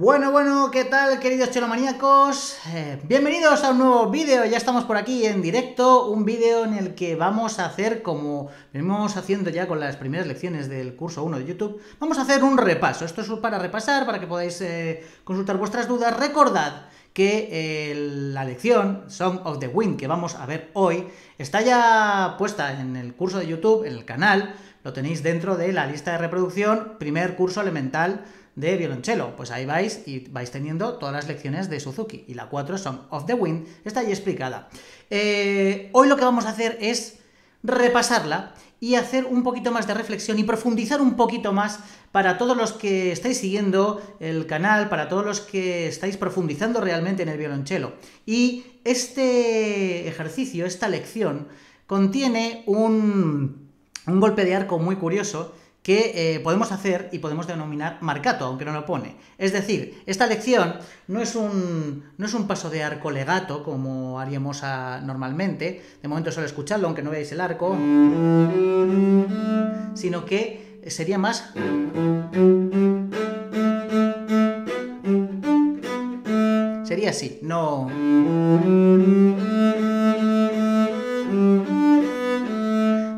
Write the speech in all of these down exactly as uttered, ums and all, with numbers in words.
Bueno, bueno, ¿qué tal, queridos cellomaníacos? Eh, bienvenidos a un nuevo vídeo, ya estamos por aquí en directo, un vídeo en el que vamos a hacer, como venimos haciendo ya con las primeras lecciones del curso uno de YouTube, vamos a hacer un repaso. Esto es para repasar, para que podáis eh, consultar vuestras dudas. Recordad que eh, la lección Song of the Wind que vamos a ver hoy está ya puesta en el curso de YouTube, en el canal, lo tenéis dentro de la lista de reproducción, primer curso elemental de violonchelo, pues ahí vais y vais teniendo todas las lecciones de Suzuki, y la cuatro, Song of the Wind, está ahí explicada. Eh, hoy lo que vamos a hacer es repasarla y hacer un poquito más de reflexión y profundizar un poquito más para todos los que estáis siguiendo el canal, para todos los que estáis profundizando realmente en el violonchelo. Y este ejercicio, esta lección, contiene un, un golpe de arco muy curioso que eh, podemos hacer y podemos denominar marcato, aunque no lo pone. Es decir, esta lección no es un, no es un paso de arco legato, como haríamos a, normalmente, de momento solo escucharlo, aunque no veáis el arco, sino que sería más... Sería así, no...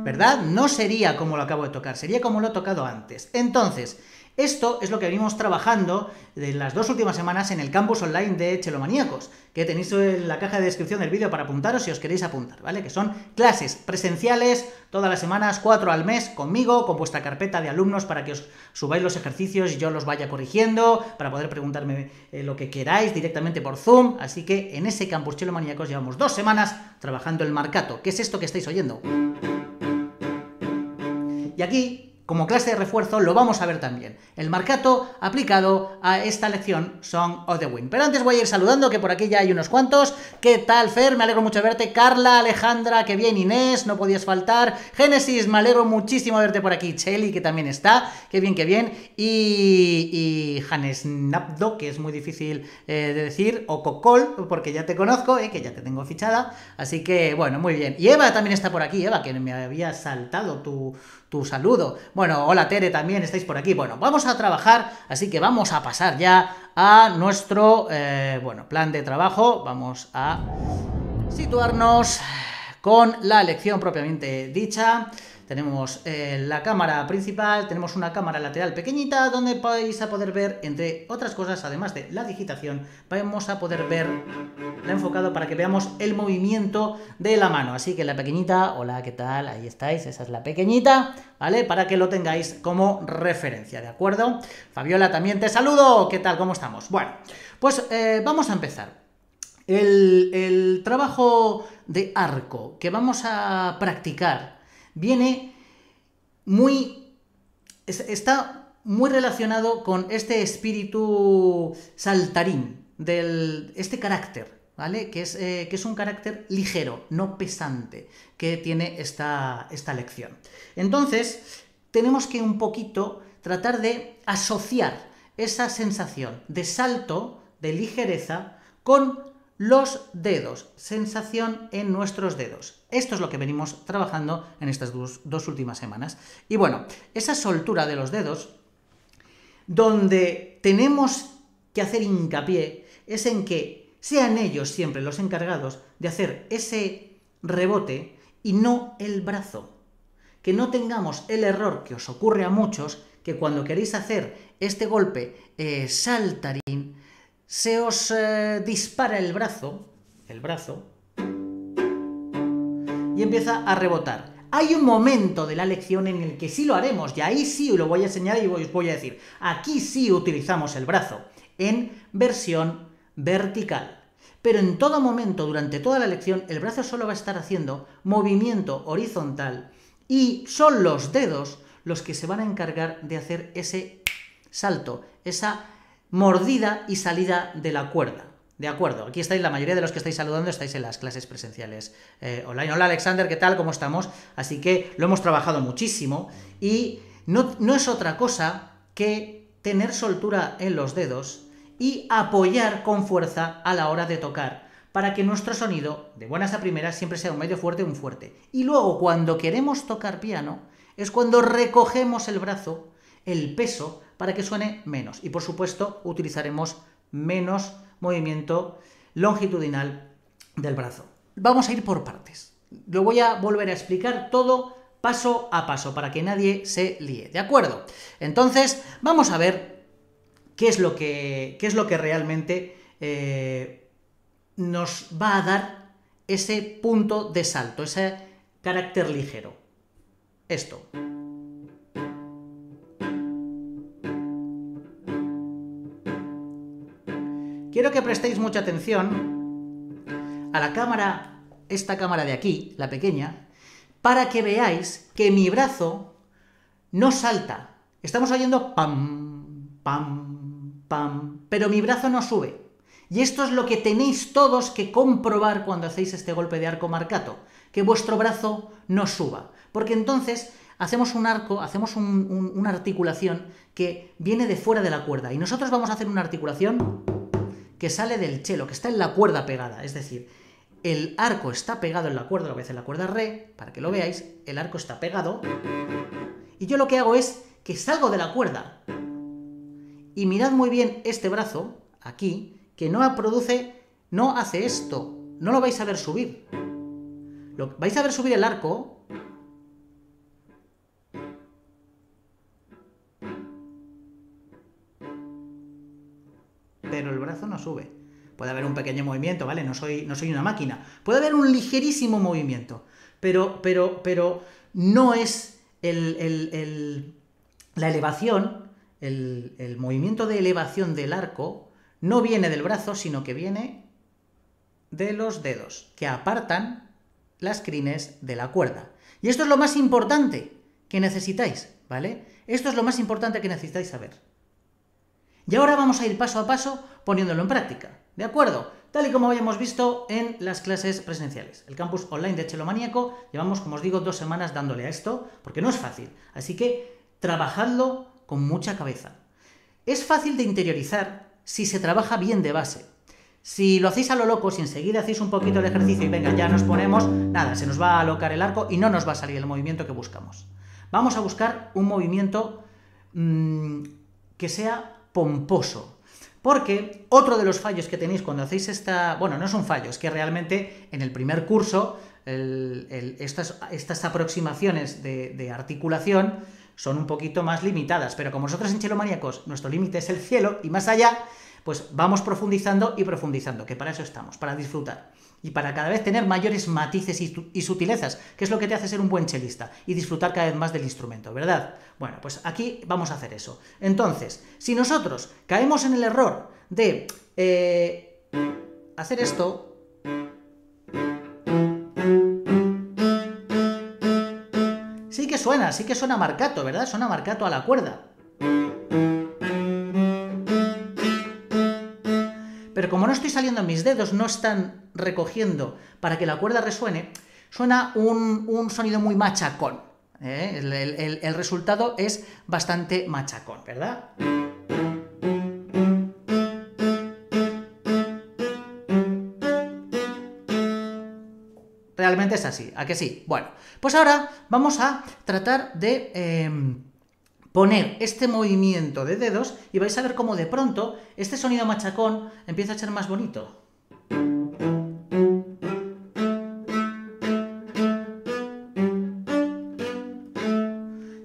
¿verdad? No sería como lo acabo de tocar, sería como lo he tocado antes. Entonces, esto es lo que venimos trabajando de las dos últimas semanas en el campus online de Cellomaníacos, que tenéis en la caja de descripción del vídeo para apuntaros si os queréis apuntar, ¿vale? Que son clases presenciales todas las semanas, cuatro al mes, conmigo, con vuestra carpeta de alumnos para que os subáis los ejercicios y yo los vaya corrigiendo, para poder preguntarme eh, lo que queráis directamente por Zoom. Así que en ese campus Cellomaníacos llevamos dos semanas trabajando el marcato, que es esto que estáis oyendo. Y aquí, como clase de refuerzo, lo vamos a ver también. El marcato aplicado a esta lección Song of the Wind. Pero antes voy a ir saludando, que por aquí ya hay unos cuantos. ¿Qué tal, Fer? Me alegro mucho de verte. Carla, Alejandra, qué bien. Inés, no podías faltar. Génesis, me alegro muchísimo de verte por aquí. Cheli, que también está. Qué bien, qué bien. Y, y Janes Napdo, que es muy difícil eh, de decir. O Cocol, porque ya te conozco, eh, que ya te tengo fichada. Así que, bueno, muy bien. Y Eva también está por aquí. Eva, que me había saltado tu... tu saludo. Bueno, hola Tere, también estáis por aquí. Bueno, vamos a trabajar, así que vamos a pasar ya a nuestro eh, bueno, plan de trabajo. Vamos a situarnos con la lección propiamente dicha. Tenemos eh, la cámara principal, tenemos una cámara lateral pequeñita donde vais a poder ver, entre otras cosas, además de la digitación, vamos a poder ver la enfocado para que veamos el movimiento de la mano. Así que la pequeñita, hola, ¿qué tal? Ahí estáis, esa es la pequeñita, ¿vale? Para que lo tengáis como referencia, ¿de acuerdo? Fabiola, también te saludo, ¿qué tal? ¿Cómo estamos? Bueno, pues eh, vamos a empezar. El, el trabajo de arco que vamos a practicar viene muy... está muy relacionado con este espíritu saltarín, del, este carácter, ¿vale? Que es, eh, que es un carácter ligero, no pesante, que tiene esta, esta lección. Entonces, tenemos que un poquito tratar de asociar esa sensación de salto, de ligereza, con los dedos, sensación en nuestros dedos. Esto es lo que venimos trabajando en estas dos, dos últimas semanas. Y bueno, esa soltura de los dedos, donde tenemos que hacer hincapié, es en que sean ellos siempre los encargados de hacer ese rebote y no el brazo. Que no tengamos el error que os ocurre a muchos, que cuando queréis hacer este golpe eh, saltarín, se os eh, dispara el brazo, el brazo, y empieza a rebotar. Hay un momento de la lección en el que sí lo haremos, y ahí sí lo voy a enseñar y os voy a decir, aquí sí utilizamos el brazo, en versión vertical. Pero en todo momento, durante toda la lección, el brazo solo va a estar haciendo movimiento horizontal, y son los dedos los que se van a encargar de hacer ese salto, esa mordida y salida de la cuerda. De acuerdo, aquí estáis, la mayoría de los que estáis saludando estáis en las clases presenciales eh, online. Hola Alexander, ¿qué tal? ¿Cómo estamos? Así que lo hemos trabajado muchísimo y no, no es otra cosa que tener soltura en los dedos y apoyar con fuerza a la hora de tocar para que nuestro sonido, de buenas a primeras, siempre sea un medio fuerte y un fuerte. Y luego, cuando queremos tocar piano, es cuando recogemos el brazo el peso para que suene menos. Y por supuesto utilizaremos menos movimiento longitudinal del brazo. Vamos a ir por partes. Lo voy a volver a explicar todo paso a paso para que nadie se líe, ¿de acuerdo? Entonces vamos a ver qué es lo que, qué es lo que realmente eh, nos va a dar ese punto de salto, ese carácter ligero. Esto. Quiero que prestéis mucha atención a la cámara, esta cámara de aquí, la pequeña, para que veáis que mi brazo no salta. Estamos oyendo pam, pam, pam, pero mi brazo no sube. Y esto es lo que tenéis todos que comprobar cuando hacéis este golpe de arco marcato, que vuestro brazo no suba. Porque entonces hacemos un arco, hacemos un, un, una articulación que viene de fuera de la cuerda. Y nosotros vamos a hacer una articulación que sale del cello, que está en la cuerda pegada, es decir, el arco está pegado en la cuerda, lo voy a hacer en la cuerda re, para que lo veáis, el arco está pegado, y yo lo que hago es que salgo de la cuerda, y mirad muy bien este brazo, aquí, que no produce, no hace esto, no lo vais a ver subir, lo, vais a ver subir el arco, pero el brazo no sube. Puede haber un pequeño movimiento, ¿vale? No soy, no soy una máquina. Puede haber un ligerísimo movimiento, pero, pero, pero no es el, el, el, la elevación, el, el movimiento de elevación del arco no viene del brazo, sino que viene de los dedos, que apartan las crines de la cuerda. Y esto es lo más importante que necesitáis, ¿vale? Esto es lo más importante que necesitáis saber. Y ahora vamos a ir paso a paso poniéndolo en práctica, ¿de acuerdo? Tal y como habíamos visto en las clases presenciales. El campus online de Cellomaniaco, llevamos, como os digo, dos semanas dándole a esto, porque no es fácil. Así que trabajadlo con mucha cabeza. Es fácil de interiorizar si se trabaja bien de base. Si lo hacéis a lo loco, si enseguida hacéis un poquito de ejercicio y venga, ya nos ponemos, nada, se nos va a alocar el arco y no nos va a salir el movimiento que buscamos. Vamos a buscar un movimiento mmm, que sea pomposo, porque otro de los fallos que tenéis cuando hacéis esta... Bueno, no es un fallo, es que realmente en el primer curso el, el, estas, estas aproximaciones de, de articulación son un poquito más limitadas, pero como nosotros en Cellomaniacos nuestro límite es el cielo y más allá, pues vamos profundizando y profundizando, que para eso estamos, para disfrutar y para cada vez tener mayores matices y, y sutilezas, que es lo que te hace ser un buen chelista y disfrutar cada vez más del instrumento, ¿verdad? Bueno, pues aquí vamos a hacer eso. Entonces, si nosotros caemos en el error de eh, hacer esto, sí que suena, sí que suena marcato, ¿verdad? Suena marcato a la cuerda. Pero como no estoy saliendo, mis dedos no están recogiendo para que la cuerda resuene, suena un, un sonido muy machacón, ¿eh? El, el, el resultado es bastante machacón, ¿verdad? Realmente es así, ¿a que sí? Bueno, pues ahora vamos a tratar de... Eh, poner este movimiento de dedos y vais a ver cómo de pronto este sonido machacón empieza a ser más bonito.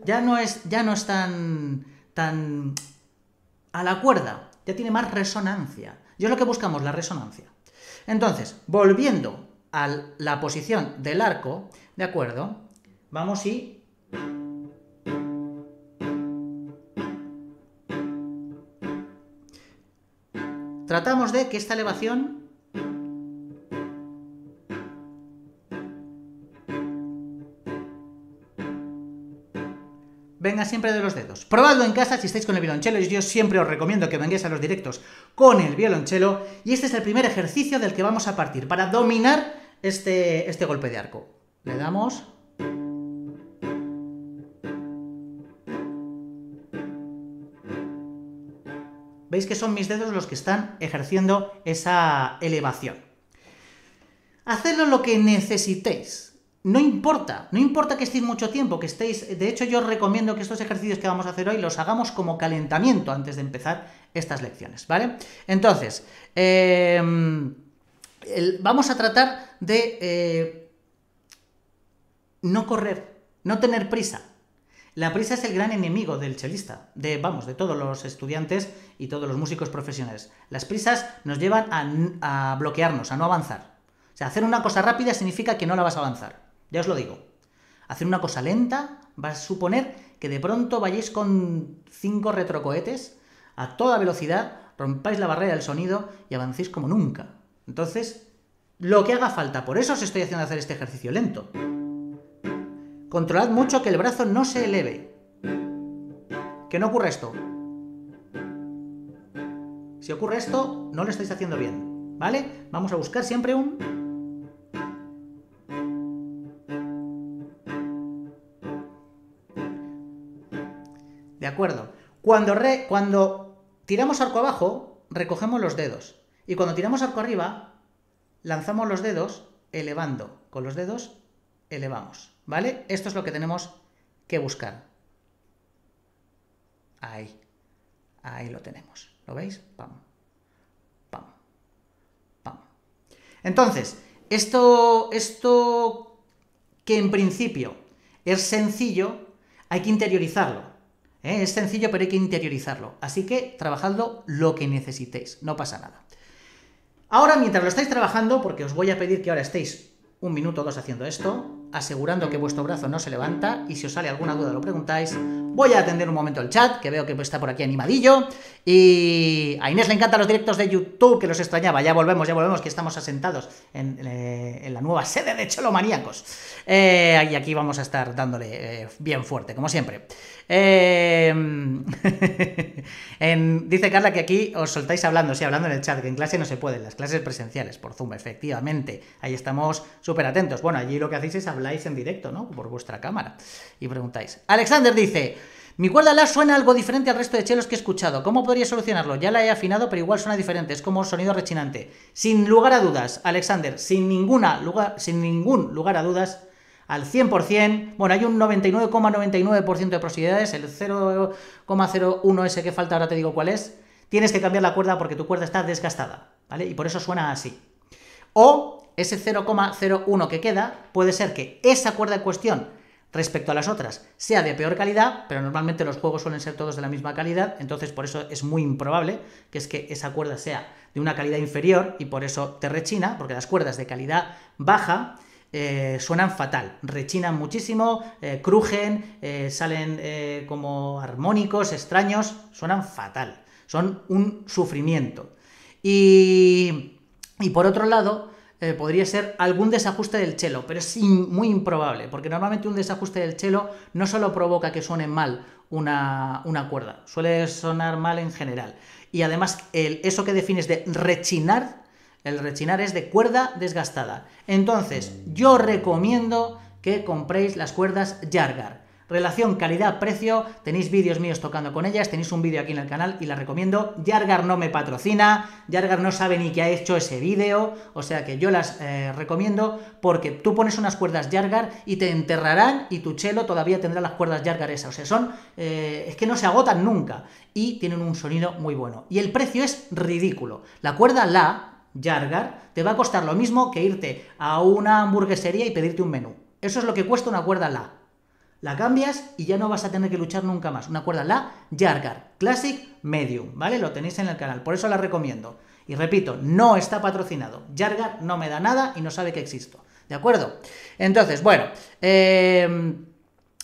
Ya no es, ya no es tan, tan a la cuerda, ya tiene más resonancia. Y es lo que buscamos, la resonancia. Entonces, volviendo a la posición del arco, ¿de acuerdo? Vamos y... Tratamos de que esta elevación venga siempre de los dedos. Probadlo en casa si estáis con el violonchelo. Yo siempre os recomiendo que vengáis a los directos con el violonchelo. Y este es el primer ejercicio del que vamos a partir para dominar este, este golpe de arco. Le damos... Veis que son mis dedos los que están ejerciendo esa elevación. Hacedlo lo que necesitéis. no importa, no importa que estéis mucho tiempo, que estéis... De hecho, yo os recomiendo que estos ejercicios que vamos a hacer hoy los hagamos como calentamiento antes de empezar estas lecciones, ¿vale? Entonces, eh, el, vamos a tratar de eh, no correr, no tener prisa. La prisa es el gran enemigo del chelista, de, vamos, de todos los estudiantes y todos los músicos profesionales. Las prisas nos llevan a, a bloquearnos, a no avanzar. O sea, hacer una cosa rápida significa que no la vas a avanzar. Ya os lo digo. Hacer una cosa lenta va a suponer que de pronto vayáis con cinco retrocohetes a toda velocidad, rompáis la barrera del sonido y avancéis como nunca. Entonces, lo que haga falta. Por eso os estoy haciendo hacer este ejercicio lento. Controlad mucho que el brazo no se eleve. Que no ocurra esto. Si ocurre esto, no lo estáis haciendo bien, ¿vale? Vamos a buscar siempre un... De acuerdo. Cuando, re... cuando tiramos arco abajo, recogemos los dedos. Y cuando tiramos arco arriba, lanzamos los dedos elevando. Con los dedos elevamos. ¿Vale? Esto es lo que tenemos que buscar. Ahí. Ahí lo tenemos. ¿Lo veis? Pam. Pam. Pam. Entonces, esto, esto que en principio es sencillo, hay que interiorizarlo. ¿Eh? Es sencillo, pero hay que interiorizarlo. Así que trabajadlo lo que necesitéis. No pasa nada. Ahora, mientras lo estáis trabajando, porque os voy a pedir que ahora estéis un minuto o dos haciendo esto, asegurando que vuestro brazo no se levanta, y si os sale alguna duda lo preguntáis. Voy a atender un momento el chat, que veo que está por aquí animadillo, y a Inés le encantan los directos de YouTube, que los extrañaba. Ya volvemos, ya volvemos, que estamos asentados en, eh, en la nueva sede de CelloManiacos. Eh, y aquí vamos a estar dándole eh, bien fuerte, como siempre. Eh, en, dice Carla que aquí os soltáis hablando, sí, hablando en el chat, que en clase no se puede, en las clases presenciales, por Zoom, efectivamente. Ahí estamos súper atentos. Bueno, allí lo que hacéis es hablar en directo, ¿no? Por vuestra cámara. Y preguntáis. Alexander dice: mi cuerda la suena algo diferente al resto de chelos que he escuchado. ¿Cómo podría solucionarlo? Ya la he afinado, pero igual suena diferente. Es como un sonido rechinante. Sin lugar a dudas, Alexander, sin, ninguna lugar, sin ningún lugar a dudas, al cien por cien, bueno, hay un noventa y nueve coma noventa y nueve por ciento de posibilidades, el cero coma cero uno ese que falta, ahora te digo cuál es, tienes que cambiar la cuerda porque tu cuerda está desgastada, ¿vale? Y por eso suena así. O... ese cero coma cero uno que queda, puede ser que esa cuerda en cuestión, respecto a las otras, sea de peor calidad, pero normalmente los juegos suelen ser todos de la misma calidad, entonces por eso es muy improbable que es que esa cuerda sea de una calidad inferior y por eso te rechina, porque las cuerdas de calidad baja eh, suenan fatal, rechinan muchísimo, eh, crujen, eh, salen eh, como armónicos extraños, suenan fatal, son un sufrimiento. Y, y por otro lado... Eh, podría ser algún desajuste del cello, pero es in, muy improbable, porque normalmente un desajuste del cello no solo provoca que suene mal una, una cuerda, suele sonar mal en general. Y además, el, eso que defines de rechinar, el rechinar es de cuerda desgastada. Entonces, yo recomiendo que compréis las cuerdas Jargar. Relación calidad-precio, tenéis vídeos míos tocando con ellas, tenéis un vídeo aquí en el canal y la recomiendo. Jargar no me patrocina, Jargar no sabe ni que ha hecho ese vídeo, o sea que yo las eh, recomiendo porque tú pones unas cuerdas Jargar y te enterrarán y tu cello todavía tendrá las cuerdas Jargar esas, o sea, son, eh, es que no se agotan nunca y tienen un sonido muy bueno. Y el precio es ridículo, la cuerda La Jargar te va a costar lo mismo que irte a una hamburguesería y pedirte un menú, eso es lo que cuesta una cuerda La. La cambias y ya no vas a tener que luchar nunca más. Una cuerda La Jargar, Classic Medium, ¿vale? Lo tenéis en el canal, por eso la recomiendo. Y repito, no está patrocinado. Jargar no me da nada y no sabe que existo, ¿de acuerdo? Entonces, bueno, eh,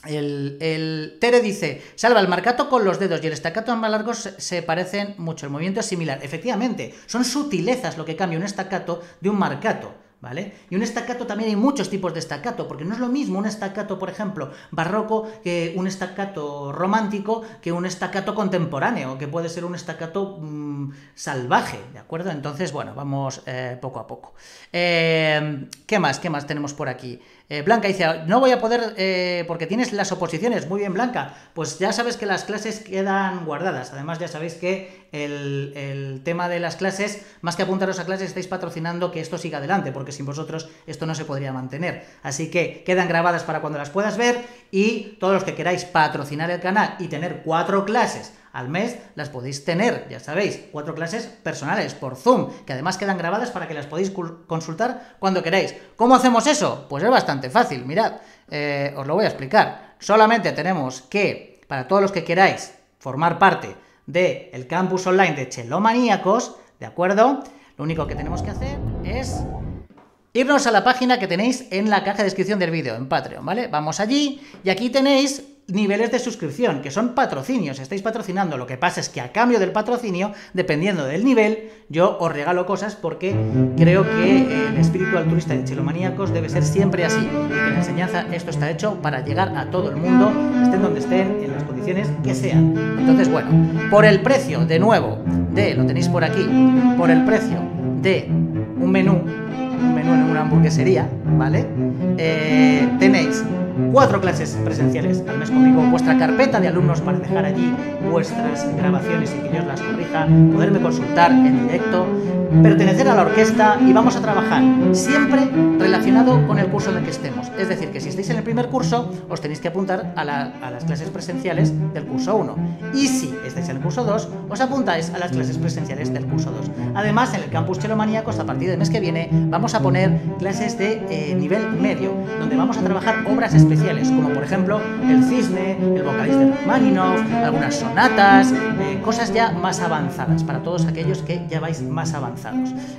el, el Tere dice, salva el marcato con los dedos y el estacato más largos se, se parecen mucho, el movimiento es similar. Efectivamente, son sutilezas lo que cambia un estacato de un marcato. ¿Vale? Y un staccato también hay muchos tipos de staccato, porque no es lo mismo un staccato, por ejemplo, barroco que un staccato romántico que un staccato contemporáneo, que puede ser un staccato mmm, salvaje, ¿de acuerdo? Entonces, bueno, vamos eh, poco a poco. Eh, ¿Qué más? ¿Qué más tenemos por aquí? Eh, Blanca dice, no voy a poder eh, porque tienes las oposiciones. Muy bien, Blanca. Pues ya sabes que las clases quedan guardadas. Además, ya sabéis que el, el tema de las clases, más que apuntaros a clases, estáis patrocinando que esto siga adelante, porque sin vosotros esto no se podría mantener. Así que quedan grabadas para cuando las puedas ver, y todos los que queráis patrocinar el canal y tener cuatro clases al mes, las podéis tener, ya sabéis, cuatro clases personales por Zoom, que además quedan grabadas para que las podéis consultar cuando queráis. ¿Cómo hacemos eso? Pues es bastante fácil, mirad, eh, os lo voy a explicar. Solamente tenemos que, para todos los que queráis formar parte del campus online de Cellomaníacos, ¿de acuerdo? Lo único que tenemos que hacer es irnos a la página que tenéis en la caja de descripción del vídeo, en Patreon, ¿vale? Vamos allí, y aquí tenéis niveles de suscripción, que son patrocinios, estáis patrocinando. Lo que pasa es que a cambio del patrocinio, dependiendo del nivel, yo os regalo cosas, porque creo que el espíritu altruista de Cellomaníacos debe ser siempre así. Y que la enseñanza, esto está hecho para llegar a todo el mundo, estén donde estén, en las condiciones que sean. Entonces, bueno, por el precio, de nuevo, de, lo tenéis por aquí, por el precio de un menú, un menú en una hamburguesería, ¿vale? Eh, tenéis cuatro clases presenciales al mes conmigo, vuestra carpeta de alumnos para dejar allí vuestras grabaciones y que yo las corrija, poderme consultar en directo, pertenecer a la orquesta, y vamos a trabajar siempre relacionado con el curso en el que estemos. Es decir, que si estáis en el primer curso, os tenéis que apuntar a, la, a las clases presenciales del curso uno. Y si estáis en el curso dos, os apuntáis a las clases presenciales del curso dos. Además, en el campus Cellomaníacos, a partir del mes que viene, vamos a poner clases de eh, nivel medio, donde vamos a trabajar obras especiales, como por ejemplo el cisne, el vocalista de Rachmaninoff, algunas sonatas, eh, cosas ya más avanzadas, para todos aquellos que ya vais más avanzados.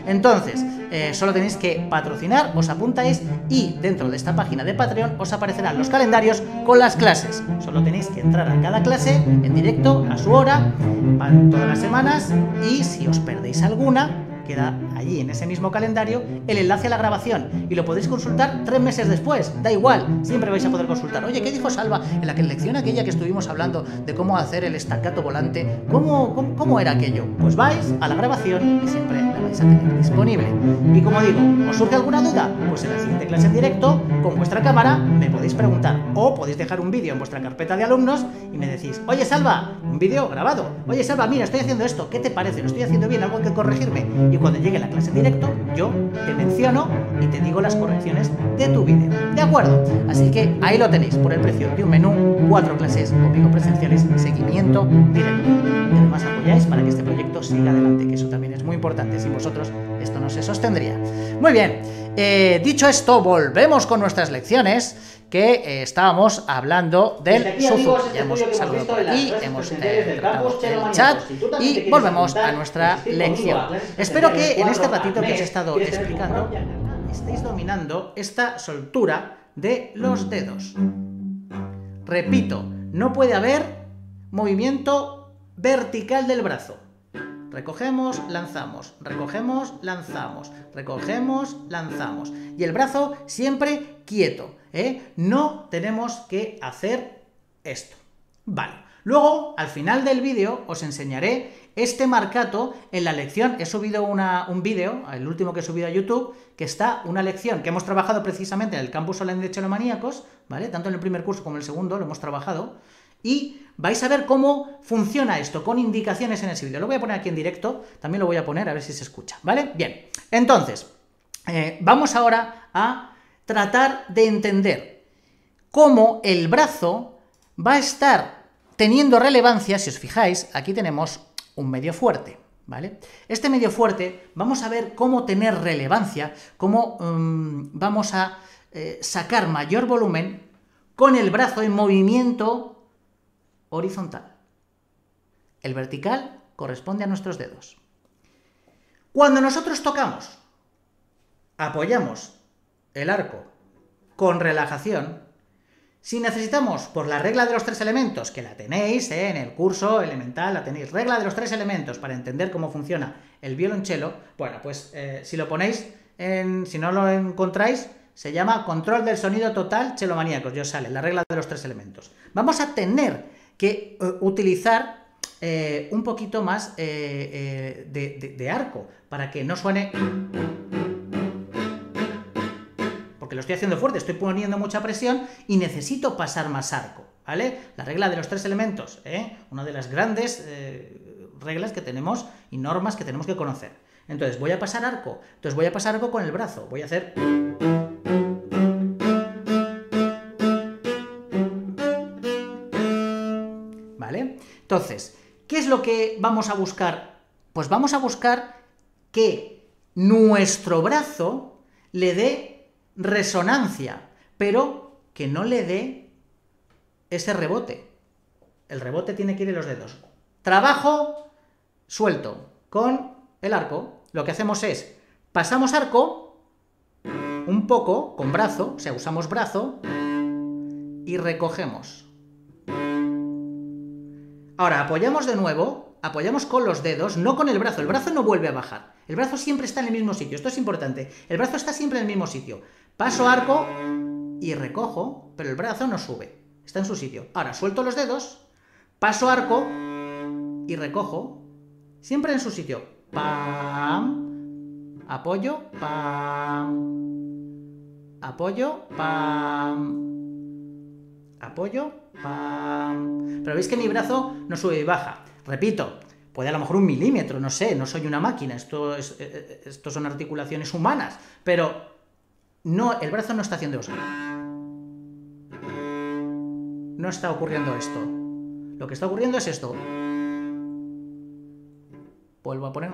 Entonces, eh, solo tenéis que patrocinar, os apuntáis, y dentro de esta página de Patreon os aparecerán los calendarios con las clases. Solo tenéis que entrar a cada clase en directo, a su hora, van todas las semanas, y si os perdéis alguna, queda allí en ese mismo calendario el enlace a la grabación, y lo podéis consultar tres meses después, da igual, siempre vais a poder consultar. Oye, ¿qué dijo Salva en la lección aquella que estuvimos hablando de cómo hacer el staccato volante? ¿Cómo, cómo, cómo era aquello? Pues vais a la grabación y siempre la vais a tener disponible. Y como digo, ¿os surge alguna duda? Pues en la siguiente clase en directo, con vuestra cámara, me podéis preguntar, o podéis dejar un vídeo en vuestra carpeta de alumnos y me decís, oye Salva, un vídeo grabado, oye Salva, mira, estoy haciendo esto, ¿qué te parece? ¿Lo estoy haciendo bien? ¿Algo hay que corregirme? Y cuando llegue la clase en directo, yo te menciono y te digo las correcciones de tu vídeo. ¿De acuerdo? Así que ahí lo tenéis, por el precio de un menú, cuatro clases conmigo presenciales, seguimiento directo. Y además apoyáis para que este proyecto siga adelante, que eso también es muy importante. Sin vosotros esto no se sostendría. Muy bien, eh, dicho esto, volvemos con nuestras lecciones, que eh, estábamos hablando del aquí, Suzuki. Amigos, este ya hemos saludado por aquí, hemos eh, tratado el chat, y volvemos a nuestra lección. Espero que en este ratito que os he estado explicando estéis dominando esta soltura de los dedos. Repito, no puede haber movimiento vertical del brazo. Recogemos, lanzamos, recogemos, lanzamos, recogemos, lanzamos. Y el brazo siempre quieto, ¿eh? No tenemos que hacer esto. Vale. Luego, al final del vídeo, os enseñaré este marcato en la lección. He subido una, un vídeo, el último que he subido a YouTube, que está una lección que hemos trabajado precisamente en el campus online de Cellomaníacos, ¿vale? Tanto en el primer curso como en el segundo lo hemos trabajado. Y vais a ver cómo funciona esto, con indicaciones en ese vídeo. Lo voy a poner aquí en directo, también lo voy a poner a ver si se escucha, ¿vale? Bien, entonces, eh, vamos ahora a tratar de entender cómo el brazo va a estar teniendo relevancia. Si os fijáis, aquí tenemos un medio fuerte, ¿vale? Este medio fuerte, vamos a ver cómo tener relevancia, cómo um, vamos a eh, sacar mayor volumen con el brazo en movimiento horizontal. El vertical corresponde a nuestros dedos. Cuando nosotros tocamos, apoyamos el arco con relajación. Si necesitamos, por la regla de los tres elementos, que la tenéis ¿eh? en el curso elemental, la tenéis, regla de los tres elementos para entender cómo funciona el violonchelo, bueno, pues eh, si lo ponéis, en, si no lo encontráis, se llama Control del Sonido Total Cellomaníacos, yo sale, la regla de los tres elementos. Vamos a tener que utilizar eh, un poquito más eh, eh, de, de, de arco, para que no suene, porque estoy haciendo fuerte, estoy poniendo mucha presión y necesito pasar más arco, ¿vale? La regla de los tres elementos, ¿eh? Una de las grandes eh, reglas que tenemos y normas que tenemos que conocer. Entonces, voy a pasar arco, entonces voy a pasar arco con el brazo, voy a hacer... ¿Vale? Entonces, ¿qué es lo que vamos a buscar? Pues vamos a buscar que nuestro brazo le dé resonancia, pero que no le dé ese rebote. El rebote tiene que ir en los dedos. Trabajo suelto con el arco. Lo que hacemos es, pasamos arco un poco con brazo, o sea, usamos brazo y recogemos. Ahora apoyamos de nuevo, apoyamos con los dedos, no con el brazo. El brazo no vuelve a bajar. El brazo siempre está en el mismo sitio. Esto es importante. El brazo está siempre en el mismo sitio. Paso arco y recojo, pero el brazo no sube. Está en su sitio. Ahora suelto los dedos, paso arco y recojo. Siempre en su sitio. Pam. Apoyo. Pam. Apoyo. Pam. Apoyo. Pam. Pero veis que mi brazo no sube y baja. Repito, puede a lo mejor un milímetro, no sé, no soy una máquina, esto, es, esto son articulaciones humanas, pero no, el brazo no está haciendo eso. No está ocurriendo esto. Lo que está ocurriendo es esto. Vuelvo a poner.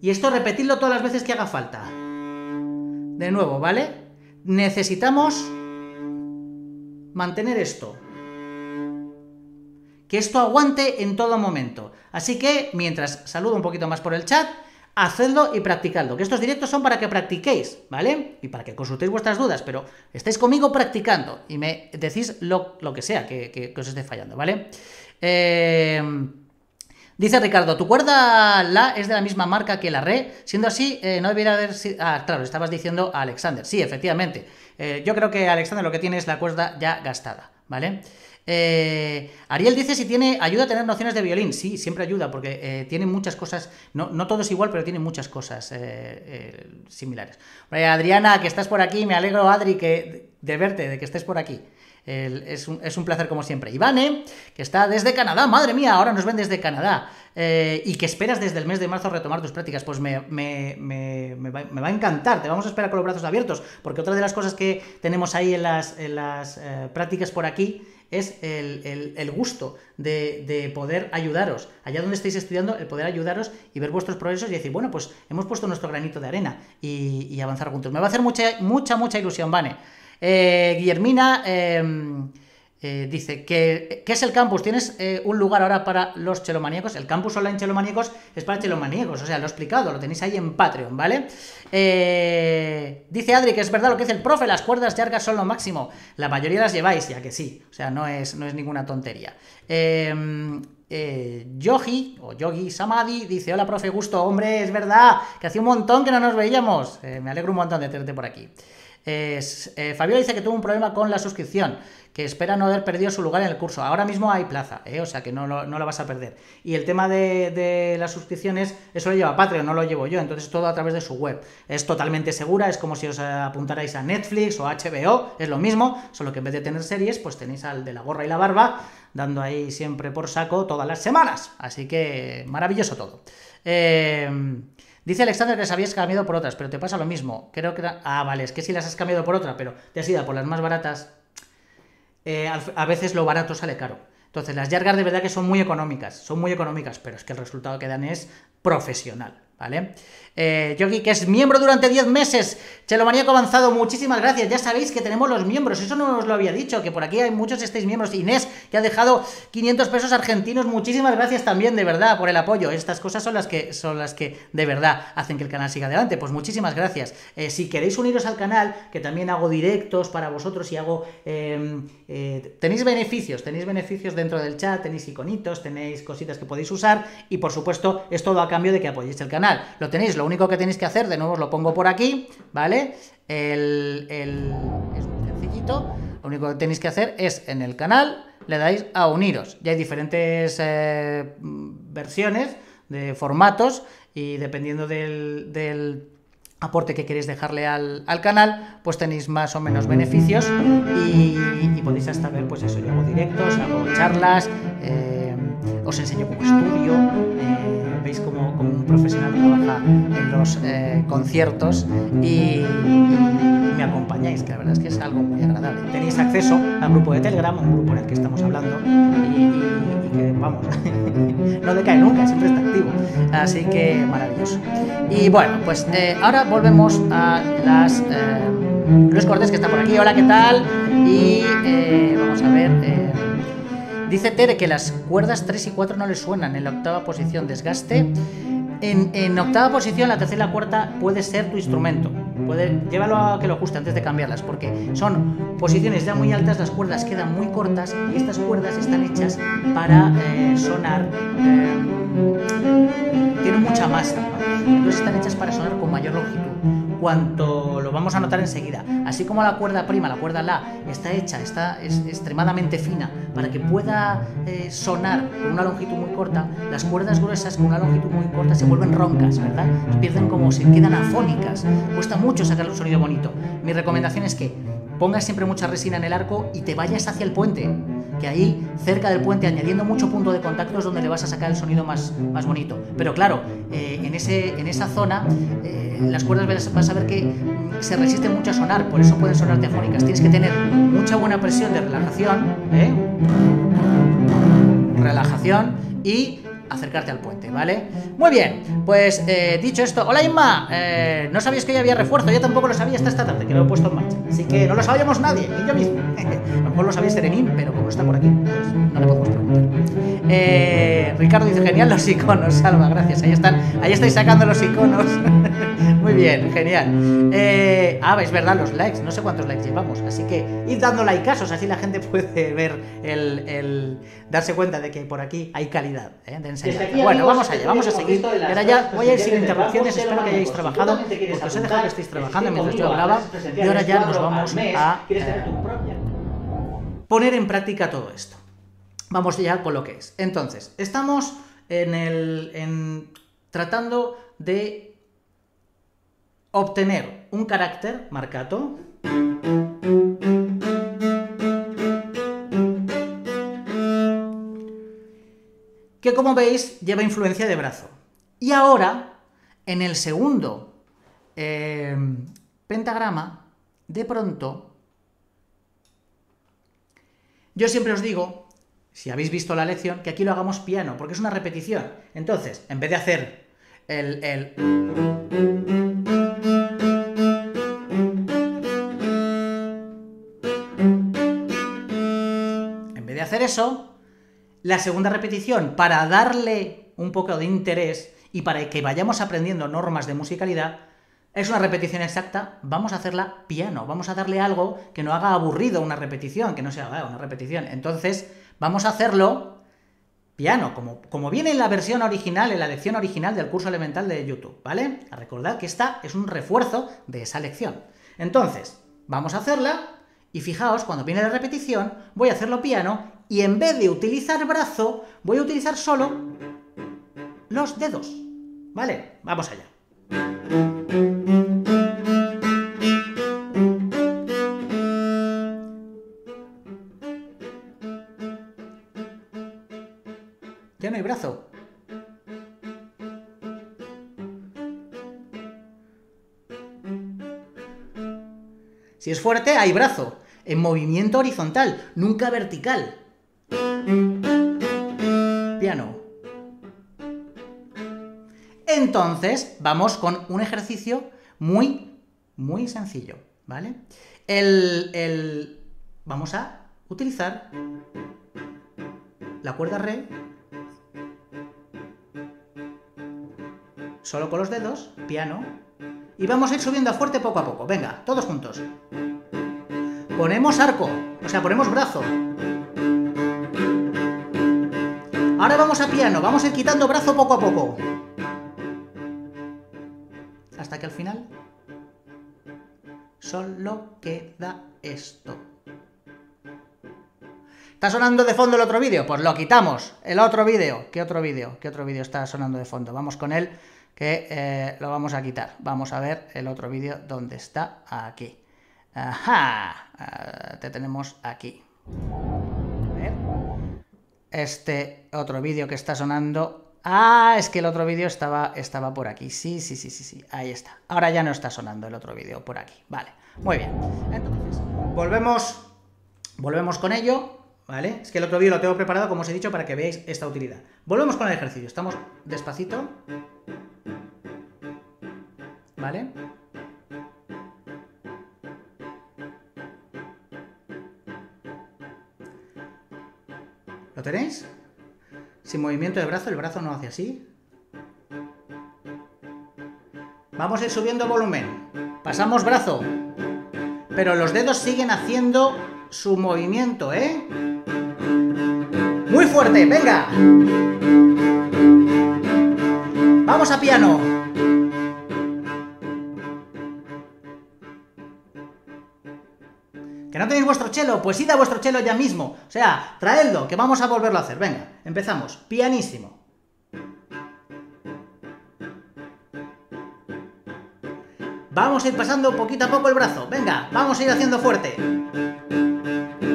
Y esto repetidlo todas las veces que haga falta. De nuevo, ¿vale? Necesitamos mantener esto. Que esto aguante en todo momento. Así que, mientras saludo un poquito más por el chat, hacedlo y practicadlo. Que estos directos son para que practiquéis, ¿vale? Y para que consultéis vuestras dudas, pero estáis conmigo practicando y me decís lo, lo que sea que, que, que os esté fallando, ¿vale? Eh... Dice Ricardo, tu cuerda la es de la misma marca que la re, siendo así, eh, no debería haber sido... Ah, claro, estabas diciendo a Alexander. Sí, efectivamente. Eh, yo creo que Alexander lo que tiene es la cuerda ya gastada, ¿vale? Eh, Ariel dice si tiene ayuda a tener nociones de violín. Sí, siempre ayuda, porque eh, tiene muchas cosas, no, no todo es igual, pero tiene muchas cosas eh, eh, similares. Vale, Adriana, que estás por aquí, me alegro, Adri, que, de verte, de que estés por aquí. El, es, un, es un placer como siempre. Ivane, que está desde Canadá, madre mía, ahora nos ven desde Canadá, eh, y que esperas desde el mes de marzo retomar tus prácticas, pues me, me, me, me, va, me va a encantar, te vamos a esperar con los brazos abiertos, porque otra de las cosas que tenemos ahí en las, en las eh, prácticas por aquí es el, el, el gusto de, de poder ayudaros, allá donde estéis estudiando, el poder ayudaros y ver vuestros progresos y decir, bueno, pues hemos puesto nuestro granito de arena y, y avanzar juntos. Me va a hacer mucha, mucha, mucha ilusión, Vane. Eh, Guillermina eh, eh, dice que ¿qué es el campus? ¿Tienes eh, un lugar ahora para los Cellomaníacos? El campus online Cellomaníacos es para Cellomaníacos, o sea, lo he explicado, lo tenéis ahí en Patreon, ¿vale? Eh, dice Adri que es verdad lo que dice el profe, las cuerdas largas son lo máximo, la mayoría las lleváis, ya que sí, o sea, no es, no es ninguna tontería. Eh, Eh, Yogi, o Yogi Samadhi, dice, hola profe, gusto, hombre, es verdad, que hacía un montón que no nos veíamos, eh, me alegro un montón de tenerte por aquí. Eh, eh, Fabiola dice que tuvo un problema con la suscripción, que espera no haber perdido su lugar en el curso, ahora mismo hay plaza, eh, o sea que no, no, no la vas a perder. Y el tema de, de las suscripciones, eso lo lleva Patreon, no lo llevo yo, entonces todo a través de su web, es totalmente segura, es como si os apuntarais a Netflix o a H B O, es lo mismo, solo que en vez de tener series, pues tenéis al de la gorra y la barba, dando ahí siempre por saco todas las semanas. Así que maravilloso todo. Eh, dice Alexander que las habías cambiado por otras, pero te pasa lo mismo. Creo que... Ah, vale, es que sí las has cambiado por otra, pero te has ido por las más baratas. Eh, a veces lo barato sale caro. Entonces, las Jargar de verdad que son muy económicas, son muy económicas, pero es que el resultado que dan es profesional, ¿vale? Eh, Yogi, que es miembro durante diez meses, Cellomaníaco avanzado, muchísimas gracias, ya sabéis que tenemos los miembros, eso no os lo había dicho, que por aquí hay muchos estáis miembros, Inés, que ha dejado quinientos pesos argentinos, muchísimas gracias también, de verdad, por el apoyo, estas cosas son las que, son las que de verdad hacen que el canal siga adelante, pues muchísimas gracias. Eh, si queréis uniros al canal, que también hago directos para vosotros y hago, eh, eh, tenéis beneficios, tenéis beneficios de dentro del chat, tenéis iconitos, tenéis cositas que podéis usar y por supuesto es todo a cambio de que apoyéis el canal. Lo tenéis, lo único que tenéis que hacer, de nuevo os lo pongo por aquí, ¿vale? El, el, es muy sencillito, lo único que tenéis que hacer es en el canal le dais a uniros. Ya hay diferentes eh, versiones de formatos, y dependiendo del, del aporte que queréis dejarle al, al canal, pues tenéis más o menos beneficios, y, y podéis hasta ver, pues eso, yo hago directos, hago charlas, eh, os enseño cómo estudio, eh, veis como, como un profesional trabaja en los eh, conciertos, y, y me acompañáis, que la verdad es que es algo muy agradable. Tenéis acceso al grupo de Telegram, un grupo en el que estamos hablando y, y, y que, vamos, no decae nunca, siempre está activo, así que maravilloso. Y bueno, pues eh, ahora volvemos a las, eh, Luis Cortés, que está por aquí. Hola, ¿qué tal? Y eh, vamos a ver... Eh, Dice Tere que las cuerdas tres y cuatro no le suenan en la octava posición, desgaste. En, en octava posición, la tercera y la cuarta puede ser tu instrumento. Puede, llévalo a que lo ajuste antes de cambiarlas, porque son posiciones ya muy altas, las cuerdas quedan muy cortas y estas cuerdas están hechas para eh, sonar... Eh, tienen mucha masa, ¿no? Entonces están hechas para sonar con mayor longitud. Cuanto lo vamos a notar enseguida, así como la cuerda prima, la cuerda la, está hecha, está es, extremadamente fina para que pueda eh, sonar con una longitud muy corta. Las cuerdas gruesas con una longitud muy corta se vuelven roncas, ¿verdad? Pierden, como se quedan afónicas, cuesta mucho sacar un sonido bonito. Mi recomendación es que pongas siempre mucha resina en el arco y te vayas hacia el puente, que ahí cerca del puente, añadiendo mucho punto de contacto, es donde le vas a sacar el sonido más, más bonito. Pero claro, eh, en, ese, en esa zona eh, las cuerdas vas a ver que se resisten mucho a sonar, por eso pueden sonar afónicas. Tienes que tener mucha buena presión de relajación, ¿eh? relajación y acercarte al puente, ¿vale? Muy bien, pues eh, dicho esto... ¡Hola, Inma! Eh, no sabíais que ya había refuerzo, yo tampoco lo sabía hasta esta tarde, que lo he puesto en marcha. Así que no lo sabíamos nadie, ni yo mismo. A lo mejor lo sabía Serenín, pero como está por aquí, pues no le podemos preguntar. Eh, Ricardo dice, genial los iconos, Salva, gracias. Ahí están, ahí estáis sacando los iconos. Muy bien, genial. Eh, ah, es verdad, los likes, no sé cuántos likes llevamos, así que id dando likeazos, así la gente puede ver el... el darse cuenta de que por aquí hay calidad, ¿eh? De Aquí, bueno, amigos, vamos allá, vamos a seguir. Ahora ya voy a ir sin interrupciones, espero que hayáis trabajado, porque os he dejado que estéis trabajando mientras yo hablaba, y ahora ya nos vamos a eh, poner en práctica todo esto. Vamos ya con lo que es. Entonces, estamos en el, en, tratando de obtener un carácter marcato, que, como veis, lleva influencia de brazo. Y ahora, en el segundo eh, pentagrama, de pronto, yo siempre os digo, si habéis visto la lección, que aquí lo hagamos piano, porque es una repetición. Entonces, en vez de hacer el... el en vez de hacer eso... La segunda repetición, para darle un poco de interés y para que vayamos aprendiendo normas de musicalidad, es una repetición exacta, vamos a hacerla piano, vamos a darle algo que no haga aburrido una repetición, que no sea una repetición. Entonces, vamos a hacerlo piano, como, como viene en la versión original, en la lección original del curso elemental de YouTube, ¿vale? Recordad que esta es un refuerzo de esa lección. Entonces, vamos a hacerla y fijaos, cuando viene la repetición, voy a hacerlo piano. Y en vez de utilizar brazo, voy a utilizar solo los dedos. ¿Vale? Vamos allá. Ya no hay brazo. Si es fuerte, hay brazo. En movimiento horizontal, nunca vertical. Piano. Entonces, vamos con un ejercicio muy, muy sencillo, ¿vale? El, el... Vamos a utilizar la cuerda re solo con los dedos, piano, y vamos a ir subiendo a fuerte poco a poco. Venga, todos juntos. Ponemos arco, o sea, ponemos brazo. Ahora vamos a piano, vamos a ir quitando brazo poco a poco. Hasta que al final solo queda esto. ¿Está sonando de fondo el otro vídeo? Pues lo quitamos. El otro vídeo. ¿Qué otro vídeo? ¿Qué otro vídeo está sonando de fondo? Vamos con él, que eh, lo vamos a quitar. Vamos a ver el otro vídeo dónde está. Aquí. Ajá. Te tenemos aquí. A ver. Este otro vídeo que está sonando... Ah, es que el otro vídeo estaba, estaba por aquí. Sí, sí, sí, sí, sí. Ahí está. Ahora ya no está sonando el otro vídeo por aquí. Vale. Muy bien. Entonces, volvemos, volvemos con ello. ¿Vale? Es que el otro vídeo lo tengo preparado, como os he dicho, para que veáis esta utilidad. Volvemos con el ejercicio. Estamos despacito. ¿Vale? ¿Lo tenéis? Sin movimiento de brazo, el brazo no hace así. Vamos a ir subiendo volumen. Pasamos brazo. Pero los dedos siguen haciendo su movimiento, ¿eh? ¡Muy fuerte! ¡Venga! ¡Vamos a piano! ¿Que no tenéis vuestro cello? Pues id a vuestro cello ya mismo. O sea, traedlo, que vamos a volverlo a hacer. Venga. Empezamos, pianísimo. Vamos a ir pasando poquito a poco el brazo. Venga, vamos a ir haciendo fuerte.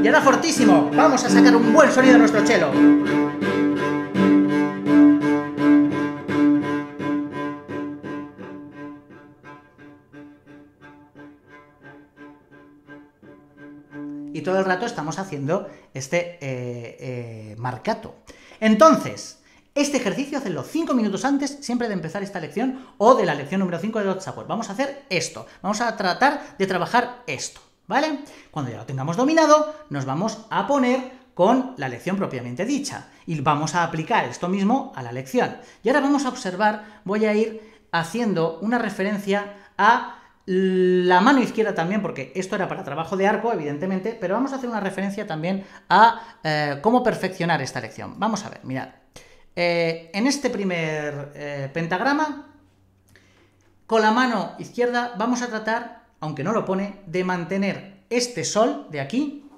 Y ahora fortísimo. Vamos a sacar un buen sonido a nuestro cello. Y todo el rato estamos haciendo este eh, eh, marcato. Entonces, este ejercicio hacedlo cinco minutos antes, siempre de empezar esta lección o de la lección número cinco de Dotzauer. Vamos a hacer esto, vamos a tratar de trabajar esto, ¿vale? Cuando ya lo tengamos dominado, nos vamos a poner con la lección propiamente dicha y vamos a aplicar esto mismo a la lección. Y ahora vamos a observar, voy a ir haciendo una referencia a... la mano izquierda también, porque esto era para trabajo de arco, evidentemente, pero vamos a hacer una referencia también a eh, cómo perfeccionar esta lección. Vamos a ver, mirad. Eh, en este primer eh, pentagrama, con la mano izquierda vamos a tratar, aunque no lo pone, de mantener este sol de aquí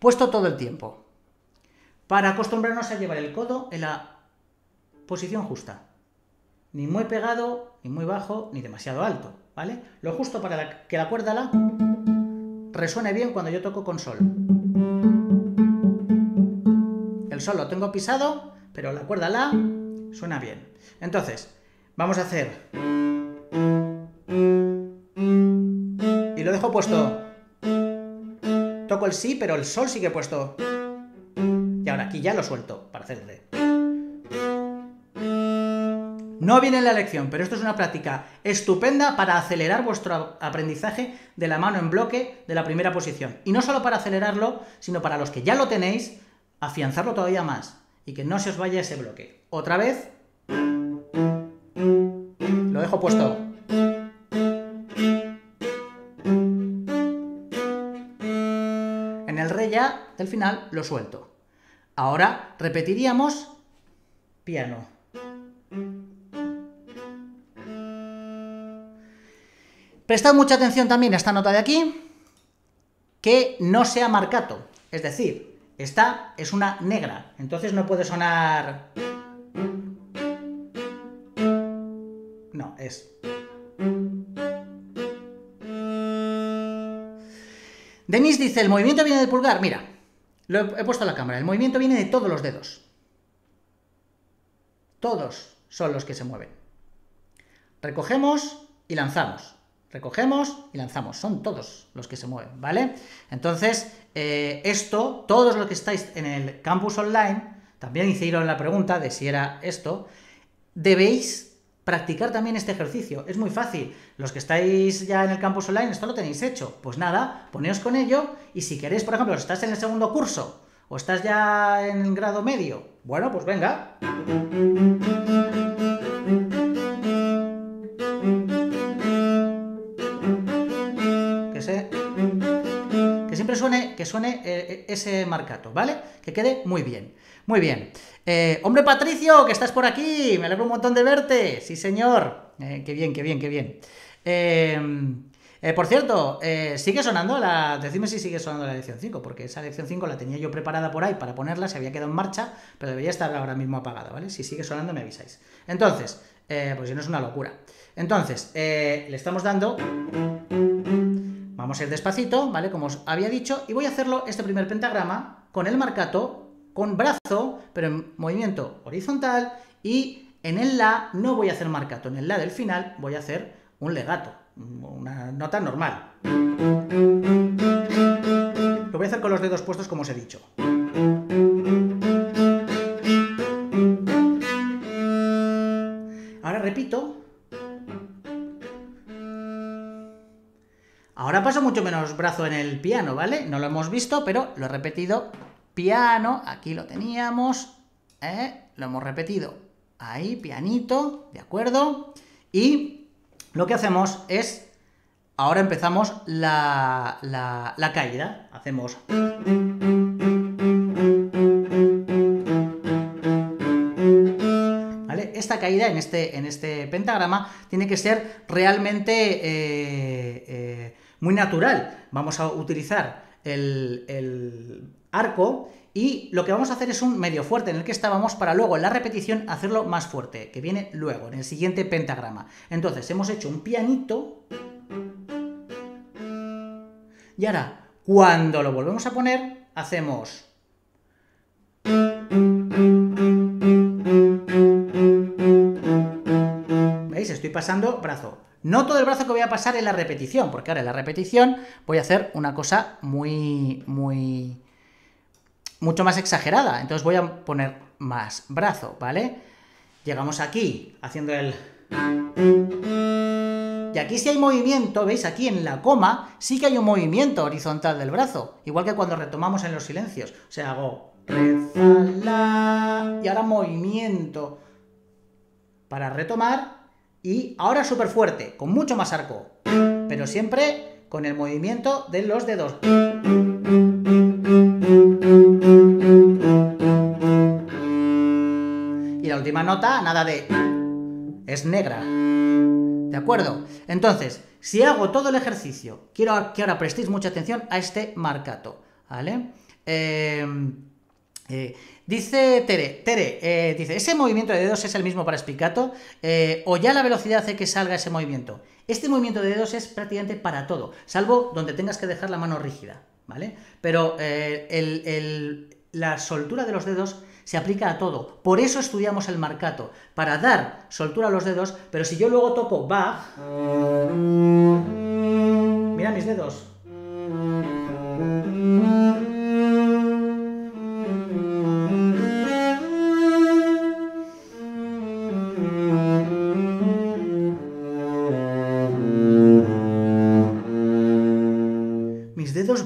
puesto todo el tiempo, para acostumbrarnos a llevar el codo en la posición justa. Ni muy pegado, ni muy bajo, ni demasiado alto, ¿vale? Lo justo para la, que la cuerda la resuene bien cuando yo toco con sol. El sol lo tengo pisado, pero la cuerda la suena bien. Entonces, vamos a hacer... Y lo dejo puesto. Toco el si, pero el sol sigue puesto. Y ahora aquí ya lo suelto para hacer el re. No viene en la lección, pero esto es una práctica estupenda para acelerar vuestro aprendizaje de la mano en bloque de la primera posición. Y no solo para acelerarlo, sino para los que ya lo tenéis, afianzarlo todavía más y que no se os vaya ese bloque. Otra vez. Lo dejo puesto. En el re ya del final lo suelto. Ahora repetiríamos piano. Prestad mucha atención también a esta nota de aquí, que no sea marcato, es decir, esta es una negra, entonces no puede sonar... No, es... Denis dice, el movimiento viene del pulgar, mira, lo he puesto en la cámara, el movimiento viene de todos los dedos. Todos son los que se mueven. Recogemos y lanzamos. Recogemos y lanzamos. Son todos los que se mueven, ¿vale? Entonces, eh, esto, todos los que estáis en el campus online, también hicieron la pregunta de si era esto, debéis practicar también este ejercicio. Es muy fácil. Los que estáis ya en el campus online, esto lo tenéis hecho. Pues nada, poneos con ello y si queréis, por ejemplo, si estás en el segundo curso o estás ya en el grado medio, bueno, pues venga... que suene ese marcato, ¿vale? Que quede muy bien, muy bien. Eh, ¡Hombre Patricio, que estás por aquí! Me alegro un montón de verte. Sí, señor. Eh, ¡Qué bien, qué bien, qué bien! Eh, Eh, por cierto, eh, sigue sonando la... Decidme si sigue sonando la lección cinco, porque esa lección cinco la tenía yo preparada por ahí para ponerla, se había quedado en marcha, pero debería estar ahora mismo apagada, ¿vale? Si sigue sonando me avisáis. Entonces, eh, pues si no es una locura. Entonces, eh, le estamos dando... Vamos a ir despacito, ¿vale? Como os había dicho, y voy a hacerlo este primer pentagrama con el marcato, con brazo, pero en movimiento horizontal, y en el La no voy a hacer marcato, en el La del final voy a hacer un legato, una nota normal. Lo voy a hacer con los dedos puestos como os he dicho. Ahora repito. Ahora paso mucho menos brazo en el piano, ¿vale? No lo hemos visto, pero lo he repetido. Piano, aquí lo teníamos, ¿eh? Lo hemos repetido. Ahí, pianito, ¿de acuerdo? Y lo que hacemos es, ahora empezamos la, la, la caída. Hacemos... ¿Vale? Esta caída en este, en este pentagrama tiene que ser realmente... Eh, eh, muy natural. Vamos a utilizar el, el arco y lo que vamos a hacer es un medio fuerte en el que estábamos para luego en la repetición hacerlo más fuerte, que viene luego, en el siguiente pentagrama. Entonces hemos hecho un pianito y ahora cuando lo volvemos a poner hacemos... ¿Veis? Estoy pasando brazo. No todo el brazo que voy a pasar en la repetición, porque ahora en la repetición voy a hacer una cosa muy, muy, mucho más exagerada. Entonces voy a poner más brazo, ¿vale? Llegamos aquí, haciendo el... Y aquí sí hay movimiento, ¿veis? Aquí en la coma sí que hay un movimiento horizontal del brazo, igual que cuando retomamos en los silencios. O sea, hago... Y ahora movimiento para retomar... Y ahora súper fuerte, con mucho más arco, pero siempre con el movimiento de los dedos. Y la última nota, nada de... es negra. ¿De acuerdo? Entonces, si hago todo el ejercicio, quiero que ahora prestéis mucha atención a este marcato, ¿vale? Eh... Eh, dice Tere, Tere eh, dice, ¿ese movimiento de dedos es el mismo para Spicato? Eh, ¿O ya la velocidad hace que salga ese movimiento? Este movimiento de dedos es prácticamente para todo, salvo donde tengas que dejar la mano rígida, ¿vale? Pero eh, el, el, la soltura de los dedos se aplica a todo, por eso estudiamos el marcato, para dar soltura a los dedos, pero si yo luego toco Bach... Mira mis dedos...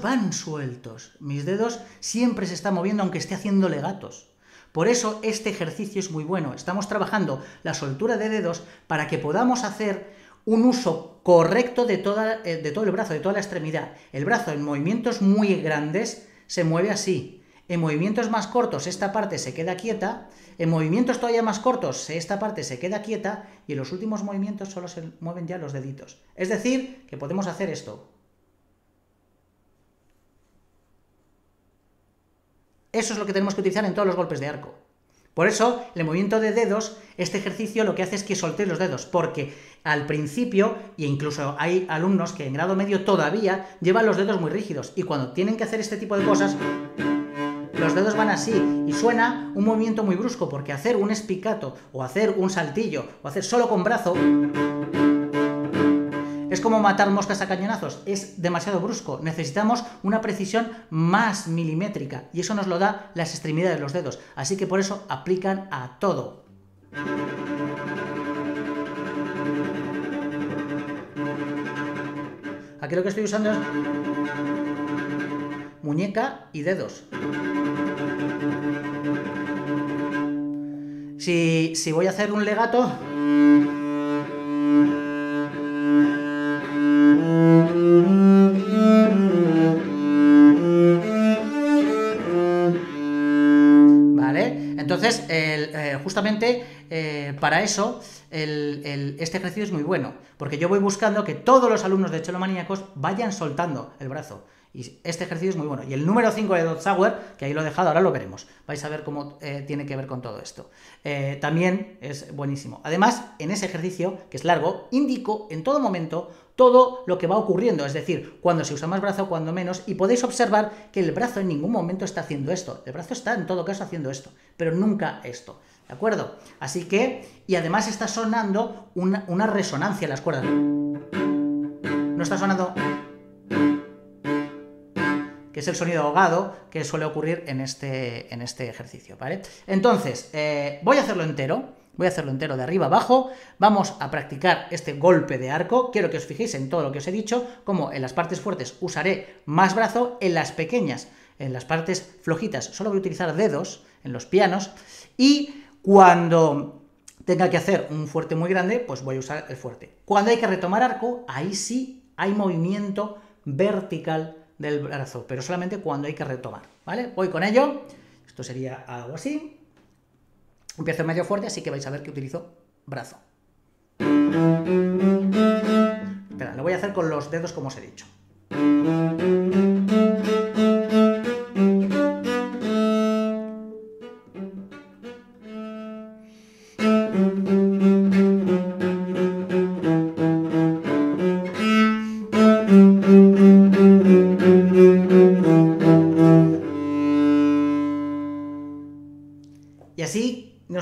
van sueltos, mis dedos siempre se están moviendo aunque esté haciendo legatos, por eso este ejercicio es muy bueno, estamos trabajando la soltura de dedos para que podamos hacer un uso correcto de, toda, de todo el brazo, de toda la extremidad. El brazo en movimientos muy grandes se mueve así, en movimientos más cortos esta parte se queda quieta, en movimientos todavía más cortos esta parte se queda quieta y en los últimos movimientos solo se mueven ya los deditos, es decir, que podemos hacer esto. Eso es lo que tenemos que utilizar en todos los golpes de arco. Por eso, el movimiento de dedos, este ejercicio lo que hace es que soltéis los dedos, porque al principio, e incluso hay alumnos que en grado medio todavía llevan los dedos muy rígidos, y cuando tienen que hacer este tipo de cosas, los dedos van así, y suena un movimiento muy brusco, porque hacer un spicato, o hacer un saltillo, o hacer solo con brazo... Es como matar moscas a cañonazos, es demasiado brusco, necesitamos una precisión más milimétrica y eso nos lo da las extremidades de los dedos, así que por eso aplican a todo. Aquí lo que estoy usando es muñeca y dedos. Si, si voy a hacer un legato... Entonces, el, eh, justamente eh, para eso el, el, este ejercicio es muy bueno, porque yo voy buscando que todos los alumnos de CelloManiacos vayan soltando el brazo. Y este ejercicio es muy bueno. Y el número cinco de Dotzauer, que ahí lo he dejado, ahora lo veremos. Vais a ver cómo eh, tiene que ver con todo esto. Eh, también es buenísimo. Además, en ese ejercicio, que es largo, indico en todo momento todo lo que va ocurriendo. Es decir, cuando se usa más brazo, cuando menos. Y podéis observar que el brazo en ningún momento está haciendo esto. El brazo está, en todo caso, haciendo esto. Pero nunca esto. ¿De acuerdo? Así que... Y además está sonando una, una resonancia en las cuerdas. No está sonando... que es el sonido ahogado que suele ocurrir en este, en este ejercicio, ¿vale? Entonces, eh, voy a hacerlo entero, voy a hacerlo entero de arriba abajo, vamos a practicar este golpe de arco, quiero que os fijéis en todo lo que os he dicho, como en las partes fuertes usaré más brazo, en las pequeñas, en las partes flojitas, solo voy a utilizar dedos en los pianos, y cuando tenga que hacer un fuerte muy grande, pues voy a usar el fuerte. Cuando hay que retomar arco, ahí sí hay movimiento vertical del brazo, pero solamente cuando hay que retomar, ¿vale? Voy con ello, esto sería algo así, empiezo medio fuerte, así que vais a ver que utilizo brazo. Espera, lo voy a hacer con los dedos como os he dicho.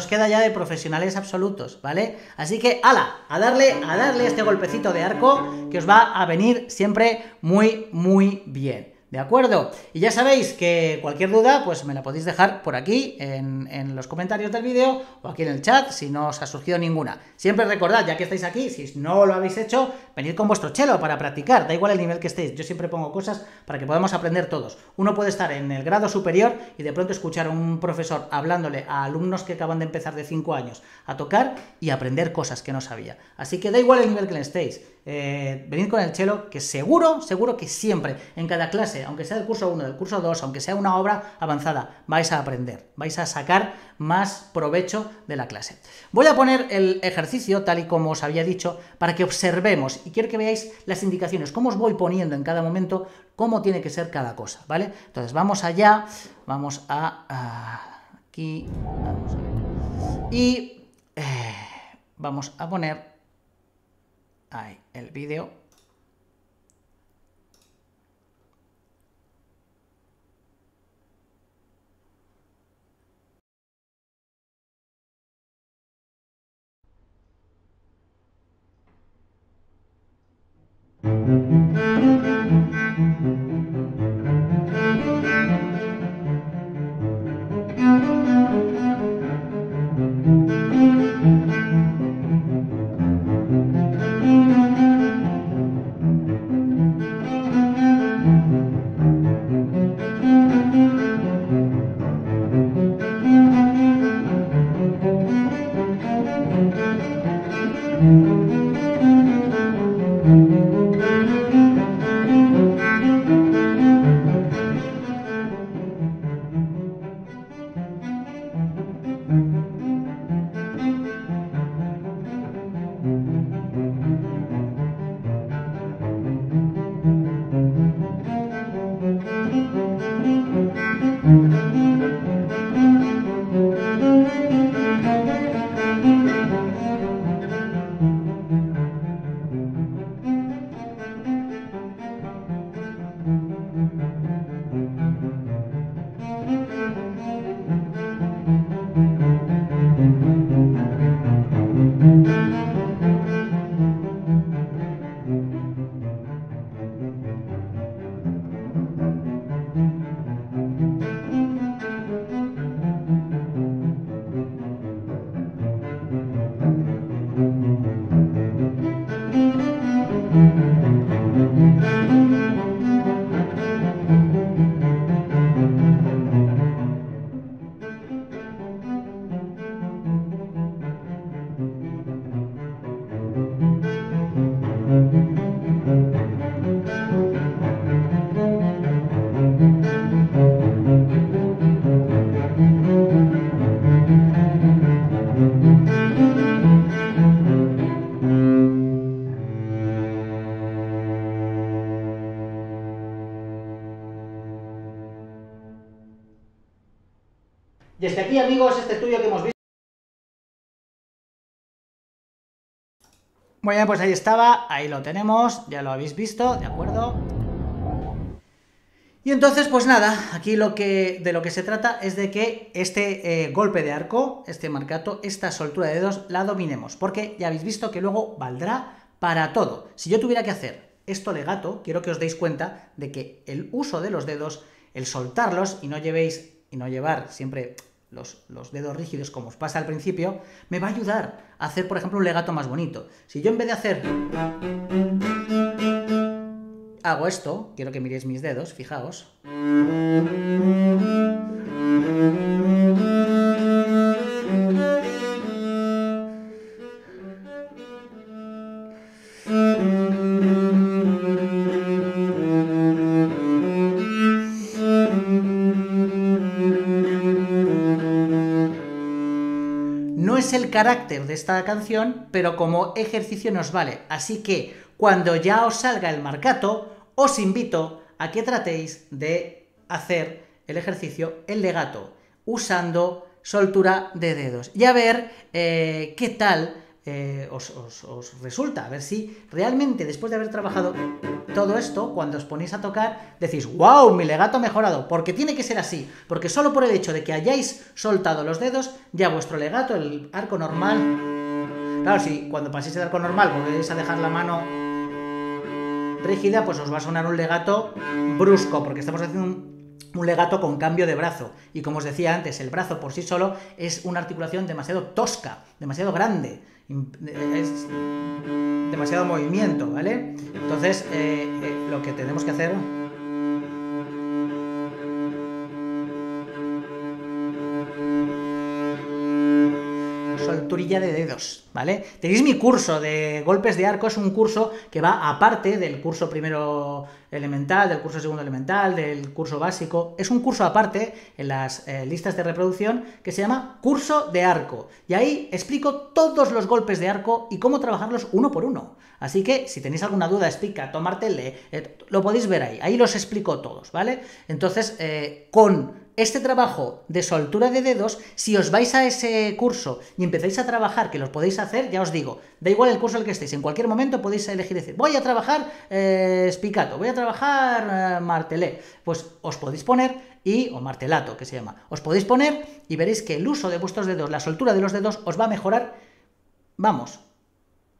Queda ya de profesionales absolutos, ¿vale? Así que, ala, a darle, a darle este golpecito de arco que os va a venir siempre muy, muy bien, ¿de acuerdo? Y ya sabéis que cualquier duda, pues me la podéis dejar por aquí, en, en los comentarios del vídeo o aquí en el chat, si no os ha surgido ninguna. Siempre recordad, ya que estáis aquí, si no lo habéis hecho, venid con vuestro cello para practicar, da igual el nivel que estéis. Yo siempre pongo cosas para que podamos aprender todos. Uno puede estar en el grado superior y de pronto escuchar a un profesor hablándole a alumnos que acaban de empezar de cinco años a tocar y aprender cosas que no sabía. Así que da igual el nivel que estéis. Eh, venid con el cello, que seguro, seguro que siempre, en cada clase, aunque sea del curso uno, del curso dos, aunque sea una obra avanzada, vais a aprender, vais a sacar más provecho de la clase. Voy a poner el ejercicio tal y como os había dicho, para que observemos, y quiero que veáis las indicaciones, cómo os voy poniendo en cada momento, cómo tiene que ser cada cosa, ¿vale? Entonces vamos allá, vamos a... a aquí, vamos a ver, y eh, vamos a poner... ahí, el vídeo. Thank you. Desde aquí, amigos, este estudio que hemos visto. Bueno, pues ahí estaba, ahí lo tenemos, ya lo habéis visto, ¿de acuerdo? Y entonces, pues nada, aquí lo que, de lo que se trata es de que este eh, golpe de arco, este marcato, esta soltura de dedos, la dominemos, porque ya habéis visto que luego valdrá para todo. Si yo tuviera que hacer esto legato, quiero que os deis cuenta de que el uso de los dedos, el soltarlos y no llevéis, y no llevar siempre los, los dedos rígidos como os pasa al principio, me va a ayudar a hacer, por ejemplo, un legato más bonito. Si yo en vez de hacer... hago esto, quiero que miréis mis dedos, fijaos. No es el carácter de esta canción, pero como ejercicio nos vale. Así que cuando ya os salga el marcato, os invito a que tratéis de hacer el ejercicio, el legato, usando soltura de dedos. Y a ver eh, qué tal eh, os, os, os resulta. A ver si realmente, después de haber trabajado todo esto, cuando os ponéis a tocar, decís, wow, mi legato ha mejorado. Porque tiene que ser así. Porque solo por el hecho de que hayáis soltado los dedos, ya vuestro legato, el arco normal... Claro, si cuando paséis el arco normal volvéis a dejar la mano... rígida, pues os va a sonar un legato brusco, porque estamos haciendo un, un legato con cambio de brazo, y como os decía antes, el brazo por sí solo es una articulación demasiado tosca, demasiado grande, es demasiado movimiento, ¿vale? Entonces, eh, eh, lo que tenemos que hacer... solturilla de dedos, ¿vale? Tenéis mi curso de golpes de arco, es un curso que va aparte del curso primero elemental, del curso segundo elemental, del curso básico, es un curso aparte en las eh, listas de reproducción que se llama curso de arco, y ahí explico todos los golpes de arco y cómo trabajarlos uno por uno, así que si tenéis alguna duda, explica, tomártele, eh, lo podéis ver ahí, ahí los explico todos, ¿vale? Entonces, eh, con este trabajo de soltura de dedos, si os vais a ese curso y empezáis a trabajar, que los podéis hacer, ya os digo, da igual el curso en el que estéis, en cualquier momento podéis elegir decir, voy a trabajar eh, spicato, voy a trabajar eh, martelé, pues os podéis poner, y o martelato, que se llama, os podéis poner y veréis que el uso de vuestros dedos, la soltura de los dedos, os va a mejorar, vamos,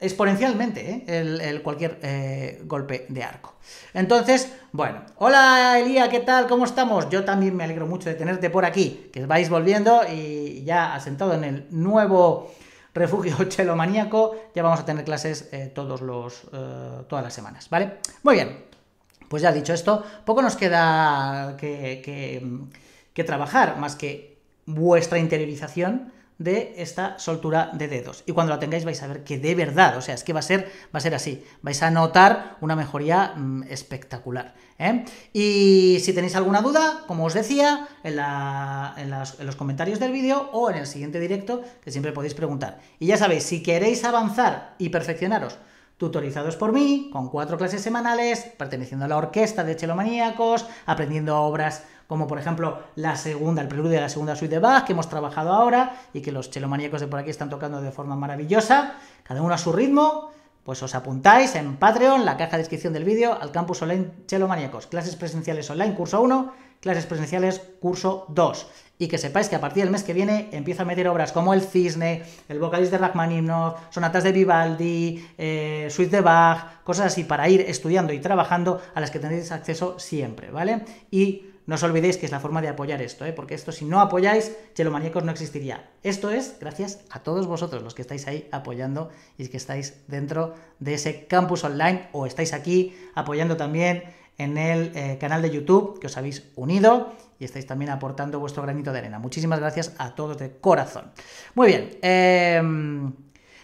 exponencialmente, ¿eh? el, el cualquier eh, golpe de arco. Entonces, bueno, hola Elía, ¿qué tal? ¿Cómo estamos? Yo también me alegro mucho de tenerte por aquí, que vais volviendo y ya asentado en el nuevo refugio celomaniaco, ya vamos a tener clases eh, todos los, eh, todas las semanas, ¿vale? Muy bien, pues ya dicho esto, poco nos queda que, que, que trabajar, más que vuestra interiorización de esta soltura de dedos, y cuando la tengáis vais a ver que de verdad, o sea, es que va a ser, va a ser así, vais a notar una mejoría mmm, espectacular, ¿eh? Y si tenéis alguna duda, como os decía, en, la, en, las, en los comentarios del vídeo o en el siguiente directo, que siempre podéis preguntar, y ya sabéis, si queréis avanzar y perfeccionaros, tutorizados por mí, con cuatro clases semanales, perteneciendo a la orquesta de Celomaniacos, aprendiendo obras como por ejemplo la segunda, el preludio de la segunda suite de Bach, que hemos trabajado ahora y que los celomaniacos de por aquí están tocando de forma maravillosa, cada uno a su ritmo, pues os apuntáis en Patreon, la caja de descripción del vídeo, al campus online Celomaniacos, clases presenciales online curso uno, clases presenciales curso dos, y que sepáis que a partir del mes que viene empiezo a meter obras como El Cisne, el Vocalist de Rachmaninoff, sonatas de Vivaldi, eh, suite de Bach, cosas así para ir estudiando y trabajando, a las que tendréis acceso siempre, ¿vale? Y no os olvidéis que es la forma de apoyar esto, ¿eh? Porque esto, si no apoyáis, Celomaniacos no existiría. Esto es gracias a todos vosotros, los que estáis ahí apoyando y que estáis dentro de ese campus online, o estáis aquí apoyando también en el eh, canal de YouTube, que os habéis unido y estáis también aportando vuestro granito de arena. Muchísimas gracias a todos de corazón. Muy bien, eh...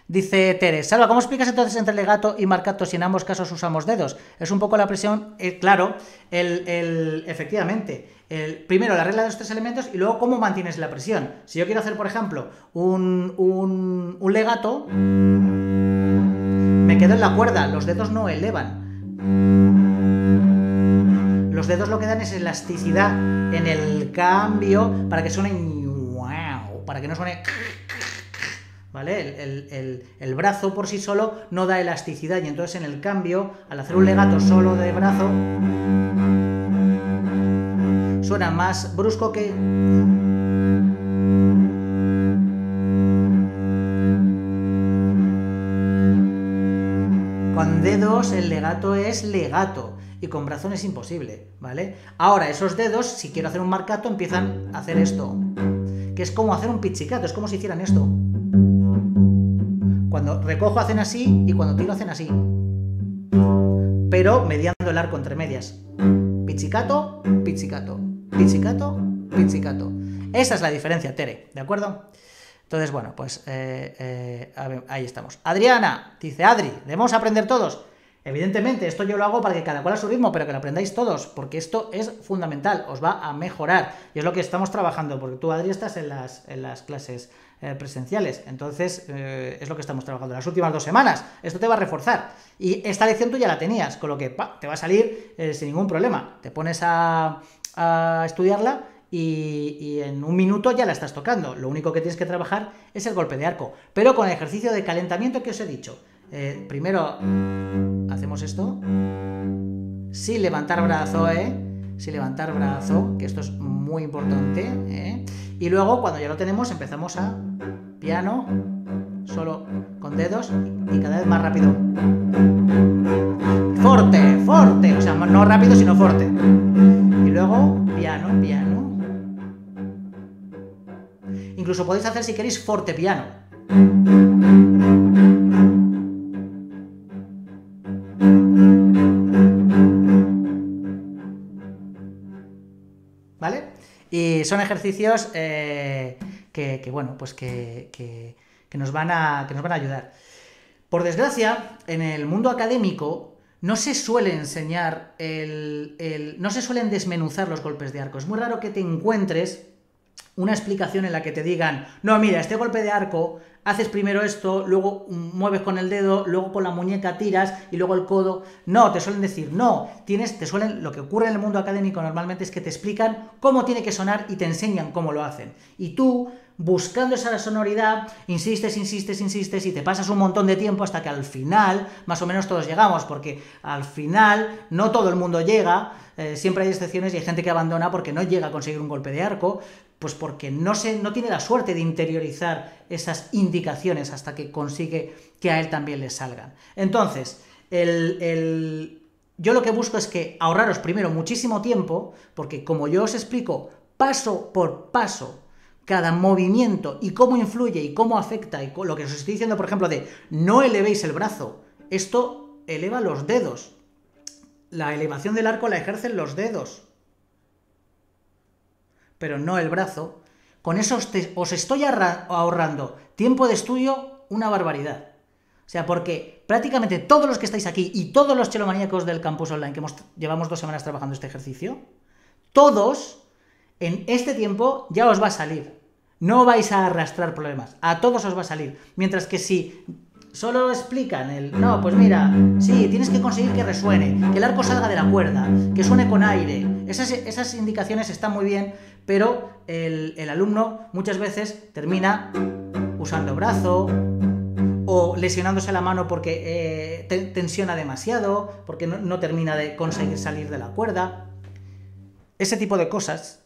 dice Teres, Salva, ¿cómo explicas entonces entre legato y marcato si en ambos casos usamos dedos? Es un poco la presión, eh, claro, el, el, efectivamente, el, primero la regla de los tres elementos y luego cómo mantienes la presión. Si yo quiero hacer, por ejemplo, un, un, un legato, me quedo en la cuerda, los dedos no elevan. Los dedos lo que dan es elasticidad en el cambio para que suene... para que no suene... ¿Vale? El, el, el, el brazo por sí solo no da elasticidad, y entonces en el cambio, al hacer un legato solo de brazo, suena más brusco que... Con dedos el legato es legato, y con brazos es imposible, ¿vale? Ahora, esos dedos, si quiero hacer un marcato, empiezan a hacer esto, que es como hacer un pizzicato, es como si hicieran esto. Cuando recojo hacen así, y cuando tiro hacen así, pero mediando el arco entre medias. Pizzicato, pizzicato, pizzicato, pizzicato. Esa es la diferencia, Tere, ¿de acuerdo? Entonces, bueno, pues eh, eh, a ver, ahí estamos. Adriana, dice Adri, debemos aprender todos. Evidentemente, esto yo lo hago para que cada cual a su ritmo, pero que lo aprendáis todos, porque esto es fundamental, os va a mejorar. Y es lo que estamos trabajando, porque tú, Adri, estás en las, en las clases eh, presenciales. Entonces, eh, es lo que estamos trabajando las últimas dos semanas. Esto te va a reforzar. Y esta lección tú ya la tenías, con lo que pa, te va a salir eh, sin ningún problema. Te pones a, a estudiarla y, y en un minuto ya la estás tocando. Lo único que tienes que trabajar es el golpe de arco, pero con el ejercicio de calentamiento que os he dicho. Eh, primero hacemos esto sin levantar brazo, ¿eh? sin levantar brazo, que esto es muy importante, ¿eh? Y luego cuando ya lo tenemos empezamos a piano, solo con dedos y cada vez más rápido, forte, forte, o sea, no rápido sino forte, y luego piano, piano, incluso podéis hacer si queréis forte piano. Y son ejercicios eh, que, que, bueno, pues que, que, que, nos van a, que nos van a ayudar. Por desgracia, en el mundo académico no se suele enseñar, el, el, no se suelen desmenuzar los golpes de arco. Es muy raro que te encuentres una explicación en la que te digan, no, mira, este golpe de arco, haces primero esto, luego mueves con el dedo, luego con la muñeca tiras y luego el codo. No, te suelen decir, no, tienes, te suelen, lo que ocurre en el mundo académico normalmente es que te explican cómo tiene que sonar y te enseñan cómo lo hacen. Y tú, buscando esa sonoridad, insistes, insistes, insistes y te pasas un montón de tiempo hasta que al final, más o menos todos llegamos, porque al final no todo el mundo llega, eh, siempre hay excepciones y hay gente que abandona porque no llega a conseguir un golpe de arco, pues porque no, se, no tiene la suerte de interiorizar esas indicaciones hasta que consigue que a él también le salgan. Entonces, el, el... yo lo que busco es que ahorraros primero muchísimo tiempo, porque como yo os explico paso por paso cada movimiento y cómo influye y cómo afecta, y lo que os estoy diciendo, por ejemplo, de no elevéis el brazo, esto eleva los dedos. La elevación del arco la ejercen los dedos, pero no el brazo. Con eso os, te, os estoy ahorrando tiempo de estudio una barbaridad. O sea, porque prácticamente todos los que estáis aquí y todos los chelomaníacos del campus online que hemos, llevamos dos semanas trabajando este ejercicio, todos en este tiempo ya os va a salir. No vais a arrastrar problemas. A todos os va a salir. Mientras que si solo explican el... No, pues mira, sí, tienes que conseguir que resuene, que el arco salga de la cuerda, que suene con aire. Esas, esas indicaciones están muy bien, pero el, el alumno muchas veces termina usando brazo o lesionándose la mano porque eh, te, tensiona demasiado, porque no, no termina de conseguir salir de la cuerda. Ese tipo de cosas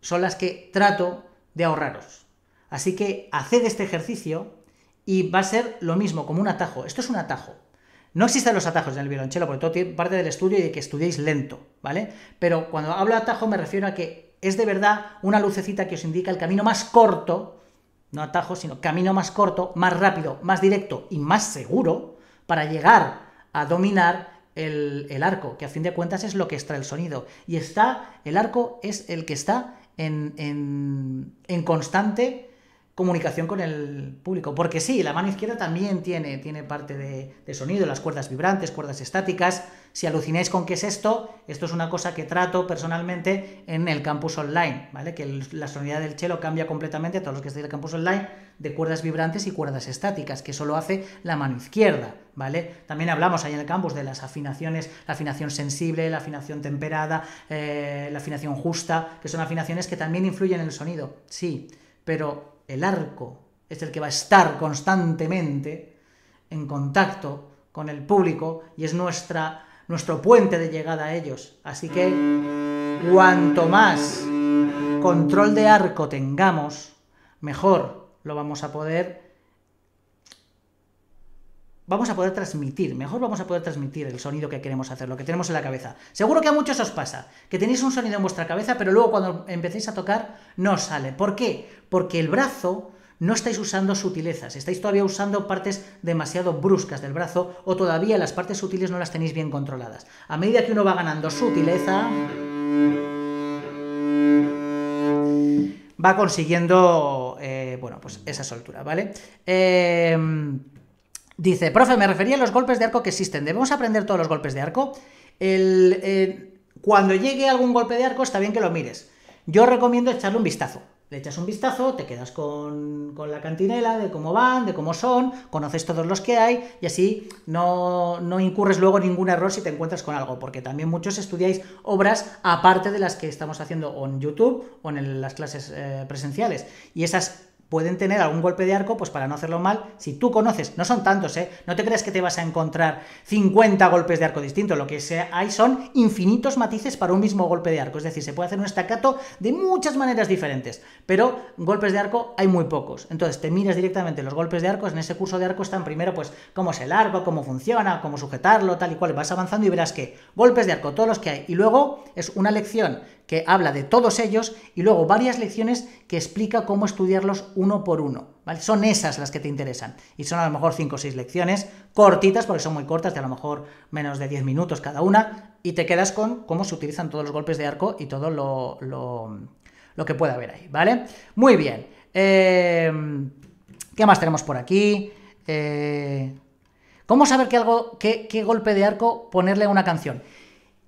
son las que trato de ahorraros. Así que haced este ejercicio y va a ser lo mismo, como un atajo. Esto es un atajo. No existen los atajos en el violonchelo, porque todo tiene parte del estudio y de que estudiéis lento, ¿vale? Pero cuando hablo de atajo me refiero a que es de verdad una lucecita que os indica el camino más corto, no atajo, sino camino más corto, más rápido, más directo y más seguro para llegar a dominar el, el arco, que a fin de cuentas es lo que extrae el sonido. Y está, el arco es el que está en, en, en constante comunicación con el público, porque sí, la mano izquierda también tiene, tiene parte de, de sonido, las cuerdas vibrantes, cuerdas estáticas. Si alucináis con qué es esto, esto es una cosa que trato personalmente en el campus online, ¿vale? Que el, la sonoridad del cello cambia completamente, todos los que estáis en el campus online, de cuerdas vibrantes y cuerdas estáticas, que eso lo hace la mano izquierda, ¿vale? También hablamos ahí en el campus de las afinaciones, la afinación sensible, la afinación temperada, eh, la afinación justa, que son afinaciones que también influyen en el sonido, sí, pero el arco es el que va a estar constantemente en contacto con el público y es nuestra, nuestro puente de llegada a ellos. Así que cuanto más control de arco tengamos, mejor lo vamos a poder vamos a poder transmitir, mejor vamos a poder transmitir el sonido que queremos hacer, lo que tenemos en la cabeza. Seguro que a muchos os pasa, que tenéis un sonido en vuestra cabeza, pero luego cuando empecéis a tocar no sale. ¿Por qué? Porque el brazo no estáis usando sutilezas, estáis todavía usando partes demasiado bruscas del brazo o todavía las partes sutiles no las tenéis bien controladas. A medida que uno va ganando sutileza, va consiguiendo, eh, bueno, pues esa soltura, ¿vale? Eh, dice, profe, me refería a los golpes de arco que existen. ¿Debemos aprender todos los golpes de arco? El, eh, cuando llegue algún golpe de arco, está bien que lo mires. Yo recomiendo echarle un vistazo. Le echas un vistazo, te quedas con, con la cantinela de cómo van, de cómo son, conoces todos los que hay y así no, no incurres luego ningún error si te encuentras con algo, porque también muchos estudiáis obras aparte de las que estamos haciendo o en YouTube o en el, las clases eh, presenciales, y esas pueden tener algún golpe de arco, pues para no hacerlo mal, si tú conoces, no son tantos, ¿eh? No te creas que te vas a encontrar cincuenta golpes de arco distintos, lo que hay son infinitos matices para un mismo golpe de arco, es decir, se puede hacer un staccato de muchas maneras diferentes, pero golpes de arco hay muy pocos, entonces te miras directamente los golpes de arco, en ese curso de arco están primero pues cómo es el arco, cómo funciona, cómo sujetarlo, tal y cual, vas avanzando y verás que golpes de arco, todos los que hay, y luego es una lección que habla de todos ellos y luego varias lecciones que explica cómo estudiarlos uno por uno, ¿vale? Son esas las que te interesan y son a lo mejor cinco o seis lecciones cortitas porque son muy cortas, de a lo mejor menos de diez minutos cada una, y te quedas con cómo se utilizan todos los golpes de arco y todo lo, lo, lo que pueda haber ahí, ¿vale? Muy bien, eh, ¿qué más tenemos por aquí? Eh, ¿Cómo saber qué, algo, qué, qué golpe de arco ponerle a una canción?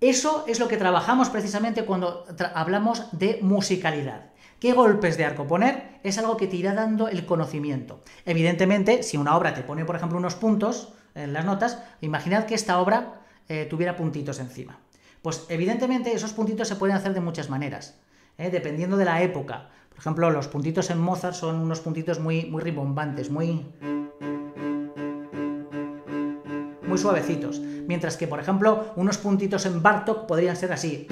Eso es lo que trabajamos precisamente cuando tra- hablamos de musicalidad. ¿Qué golpes de arco poner? Es algo que te irá dando el conocimiento. Evidentemente, si una obra te pone, por ejemplo, unos puntos en las notas, imaginad que esta obra eh, tuviera puntitos encima. Pues evidentemente esos puntitos se pueden hacer de muchas maneras, ¿eh? Dependiendo de la época. Por ejemplo, los puntitos en Mozart son unos puntitos muy, muy rimbombantes, muy... muy suavecitos, mientras que por ejemplo unos puntitos en Bartok podrían ser así,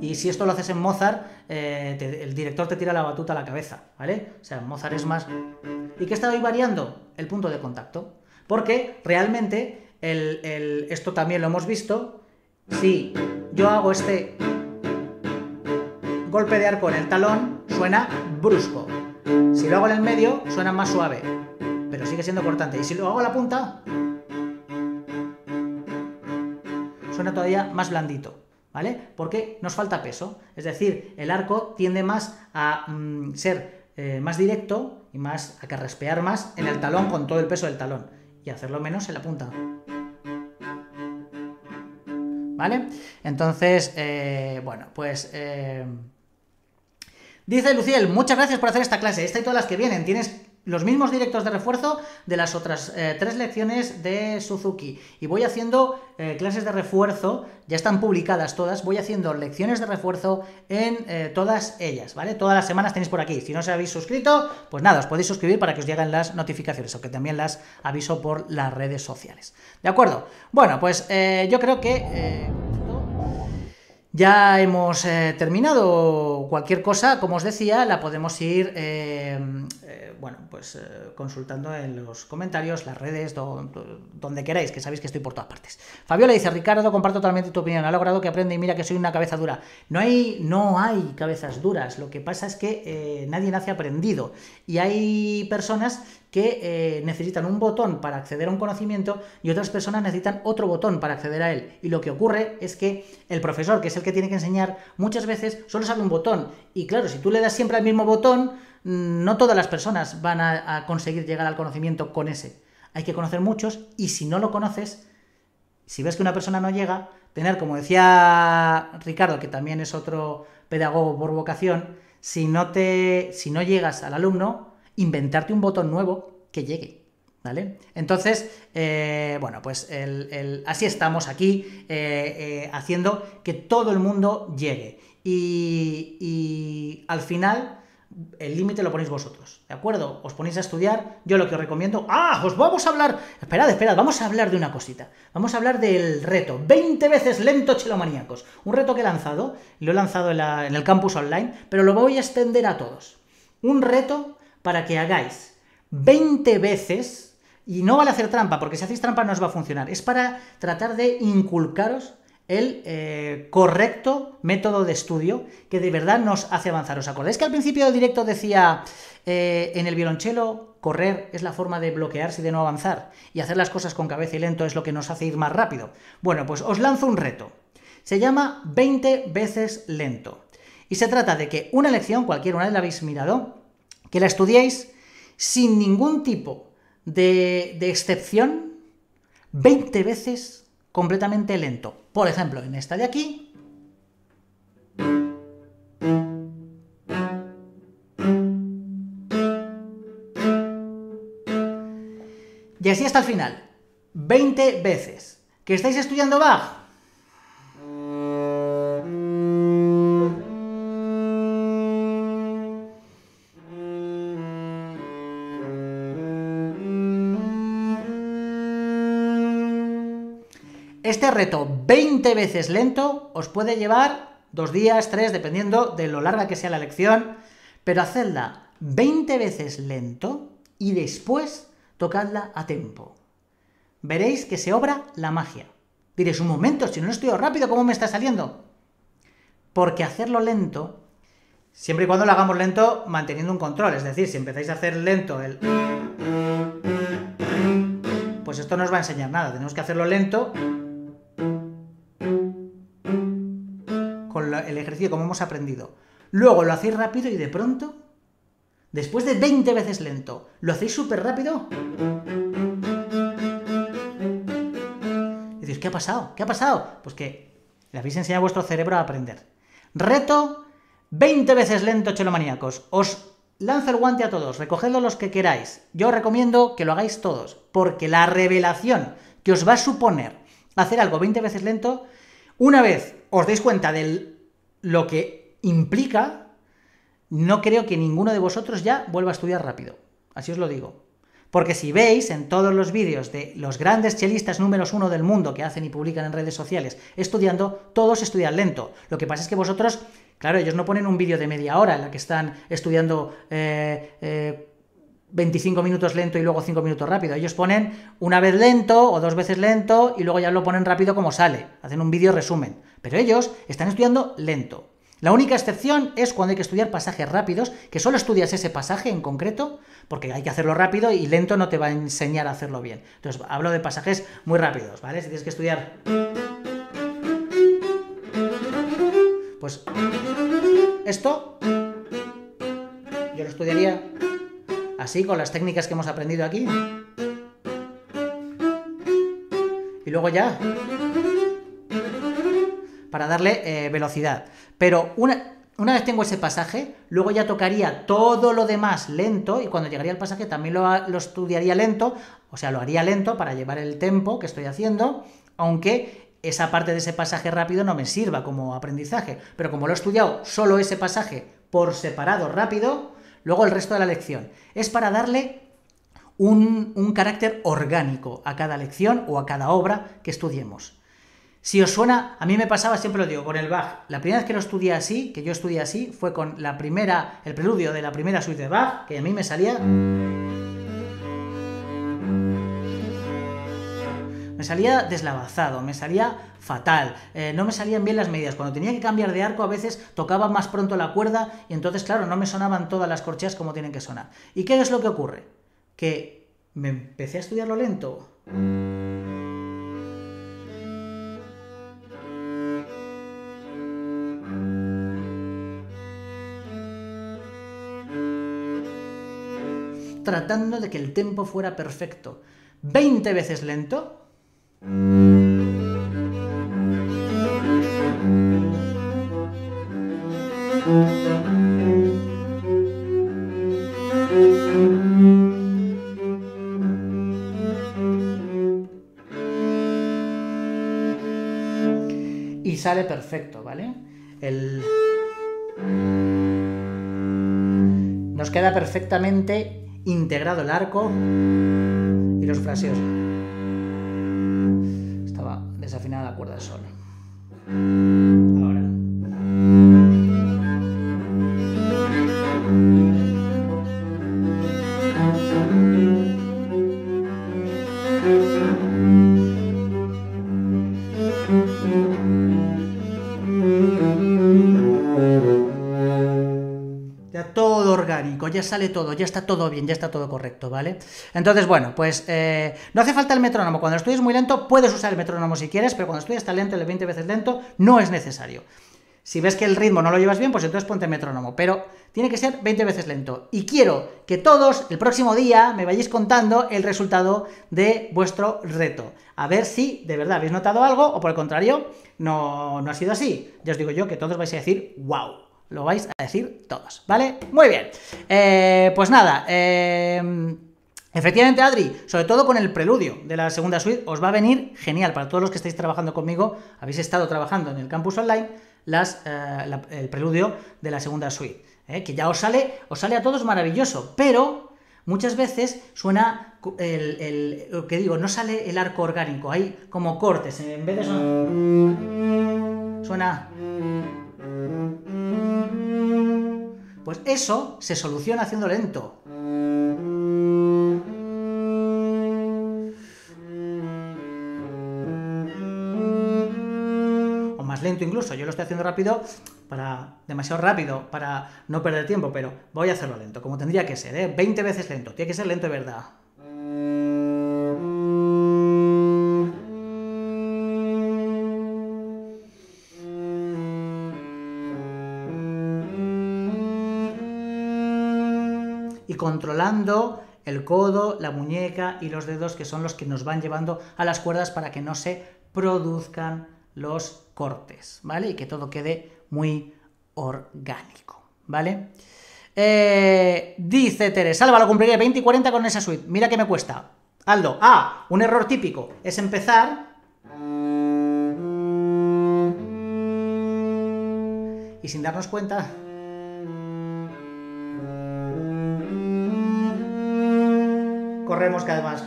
y si esto lo haces en Mozart eh, te, el director te tira la batuta a la cabeza, ¿vale? O sea, Mozart es más... ¿Y qué estaba variando? El punto de contacto, porque realmente el, el, esto también lo hemos visto, si yo hago este golpe de arco en el talón suena brusco, si lo hago en el medio suena más suave, pero sigue siendo cortante. Y si lo hago a la punta, suena todavía más blandito, ¿vale? Porque nos falta peso. Es decir, el arco tiende más a mm, ser eh, más directo y más a carraspear más en el talón con todo el peso del talón y hacerlo menos en la punta, ¿vale? Entonces, eh, bueno, pues... Eh... Dice Luciel, muchas gracias por hacer esta clase. Esta y todas las que vienen. Tienes... los mismos directos de refuerzo de las otras eh, tres lecciones de Suzuki. Y voy haciendo eh, clases de refuerzo, ya están publicadas todas, voy haciendo lecciones de refuerzo en eh, todas ellas, ¿vale? Todas las semanas tenéis por aquí. Si no os habéis suscrito, pues nada, os podéis suscribir para que os lleguen las notificaciones, aunque también las aviso por las redes sociales. ¿De acuerdo? Bueno, pues eh, yo creo que... Eh... ya hemos eh, terminado. Cualquier cosa, como os decía, la podemos ir eh, eh, bueno, pues, eh, consultando en los comentarios, las redes, do, do, donde queráis, que sabéis que estoy por todas partes. Fabiola dice, Ricardo, comparto totalmente tu opinión, ha logrado que aprende y mira que soy una cabeza dura. No hay, no hay cabezas duras, lo que pasa es que eh, nadie nace aprendido y hay personas que eh, necesitan un botón para acceder a un conocimiento y otras personas necesitan otro botón para acceder a él. Y lo que ocurre es que el profesor, que es el que tiene que enseñar, muchas veces solo sabe un botón. Y claro, si tú le das siempre al mismo botón, no todas las personas van a, a conseguir llegar al conocimiento con ese. Hay que conocer muchos y si no lo conoces, si ves que una persona no llega, tener, como decía Ricardo, que también es otro pedagogo por vocación, si no, te, si no llegas al alumno... inventarte un botón nuevo que llegue, ¿vale? Entonces, eh, bueno, pues el, el, así estamos aquí eh, eh, haciendo que todo el mundo llegue. y, y al final el límite lo ponéis vosotros, ¿de acuerdo? Os ponéis a estudiar, yo lo que os recomiendo... ¡Ah! Os vamos a hablar... Esperad, esperad, vamos a hablar de una cosita. Vamos a hablar del reto, veinte veces lento CelloManiacos. Un reto que he lanzado, lo he lanzado en, la, en el campus online, pero lo voy a extender a todos. Un reto para que hagáis veinte veces, y no vale hacer trampa, porque si hacéis trampa no os va a funcionar. Es para tratar de inculcaros el eh, correcto método de estudio que de verdad nos hace avanzar. ¿Os acordáis que al principio del directo decía eh, en el violonchelo correr es la forma de bloquearse y de no avanzar, y hacer las cosas con cabeza y lento es lo que nos hace ir más rápido? Bueno, pues os lanzo un reto. Se llama veinte veces lento y se trata de que una lección, cualquiera una vez la habéis mirado, que la estudiéis sin ningún tipo de, de excepción veinte veces completamente lento. Por ejemplo, en esta de aquí. Y así hasta el final. veinte veces. ¿Que estáis estudiando Bach? Este reto veinte veces lento os puede llevar dos días, tres, dependiendo de lo larga que sea la lección, pero hacedla veinte veces lento y después tocadla a tempo. Veréis que se obra la magia. Diréis, un momento, si no estudio rápido, ¿cómo me está saliendo? Porque hacerlo lento, siempre y cuando lo hagamos lento manteniendo un control, es decir, si empezáis a hacer lento el... pues esto no os va a enseñar nada, tenemos que hacerlo lento... el ejercicio como hemos aprendido. Luego lo hacéis rápido y de pronto, después de veinte veces lento, lo hacéis súper rápido. Y dices, ¿qué ha pasado? ¿Qué ha pasado? Pues que le habéis enseñado a vuestro cerebro a aprender. Reto veinte veces lento CelloManiacos. Os lanzo el guante a todos, recogedlo los que queráis. Yo os recomiendo que lo hagáis todos, porque la revelación que os va a suponer hacer algo veinte veces lento, una vez os dais cuenta del lo que implica, no creo que ninguno de vosotros ya vuelva a estudiar rápido. Así os lo digo. Porque si veis en todos los vídeos de los grandes chelistas números uno del mundo que hacen y publican en redes sociales estudiando, todos estudian lento. Lo que pasa es que vosotros, claro, ellos no ponen un vídeo de media hora en la que están estudiando eh, eh, veinticinco minutos lento y luego cinco minutos rápido. Ellos ponen una vez lento o dos veces lento y luego ya lo ponen rápido como sale. Hacen un vídeo resumen. Pero ellos están estudiando lento. La única excepción es cuando hay que estudiar pasajes rápidos, que solo estudias ese pasaje en concreto, porque hay que hacerlo rápido y lento no te va a enseñar a hacerlo bien. Entonces, hablo de pasajes muy rápidos, ¿vale? Si tienes que estudiar... pues... esto... yo lo estudiaría así, con las técnicas que hemos aprendido aquí. Y luego ya... para darle eh, velocidad. Pero una, una vez tengo ese pasaje, luego ya tocaría todo lo demás lento, y cuando llegaría al pasaje también lo, lo estudiaría lento, o sea, lo haría lento para llevar el tempo que estoy haciendo, aunque esa parte de ese pasaje rápido no me sirva como aprendizaje. Pero como lo he estudiado solo ese pasaje por separado rápido, luego el resto de la lección. Es para darle un, un carácter orgánico a cada lección o a cada obra que estudiemos. Si os suena, a mí me pasaba, siempre lo digo, con el Bach. La primera vez que lo estudié así, que yo estudié así, fue con la primera, el preludio de la primera suite de Bach, que a mí me salía... me salía deslavazado, me salía fatal, eh, no me salían bien las medidas. Cuando tenía que cambiar de arco, a veces tocaba más pronto la cuerda y entonces, claro, no me sonaban todas las corcheas como tienen que sonar. ¿Y qué es lo que ocurre? Que me empecé a estudiarlo lento... tratando de que el tempo fuera perfecto. veinte veces lento. Y sale perfecto, ¿vale? El... Nos queda perfectamente integrado el arco y los fraseos. Estaba desafinada la cuerda de sol. Ahora. Ya sale todo, ya está todo bien, ya está todo correcto, ¿vale? Entonces, bueno, pues eh, no hace falta el metrónomo. Cuando estudies muy lento, puedes usar el metrónomo si quieres, pero cuando estudias tan lento, el veinte veces lento, no es necesario. Si ves que el ritmo no lo llevas bien, pues entonces ponte el metrónomo, pero tiene que ser veinte veces lento. Y quiero que todos, el próximo día, me vayáis contando el resultado de vuestro reto. A ver si, de verdad, habéis notado algo, o por el contrario, no, no ha sido así. Ya os digo yo que todos vais a decir, wow. Lo vais a decir todos, ¿vale? Muy bien. Eh, pues nada, eh, efectivamente, Adri, sobre todo con el preludio de la segunda suite, os va a venir genial. Para todos los que estáis trabajando conmigo, habéis estado trabajando en el campus online las, eh, la, el preludio de la segunda suite, ¿eh? Que ya os sale, os sale a todos maravilloso, pero muchas veces suena el, el, lo que digo, no sale el arco orgánico, hay como cortes, en vez de sonar, suena... Pues eso se soluciona haciendo lento. O más lento incluso. Yo lo estoy haciendo rápido, para demasiado rápido, para no perder tiempo, pero voy a hacerlo lento, como tendría que ser, ¿eh? veinte veces lento. Tiene que ser lento de verdad. Y controlando el codo, la muñeca y los dedos, que son los que nos van llevando a las cuerdas para que no se produzcan los cortes, ¿vale? Y que todo quede muy orgánico, ¿vale? Eh, dice Teres, Alba, lo cumpliré veinte y cuarenta con esa suite. Mira que me cuesta. Aldo, ah, un error típico es empezar y sin darnos cuenta... Corremos, que además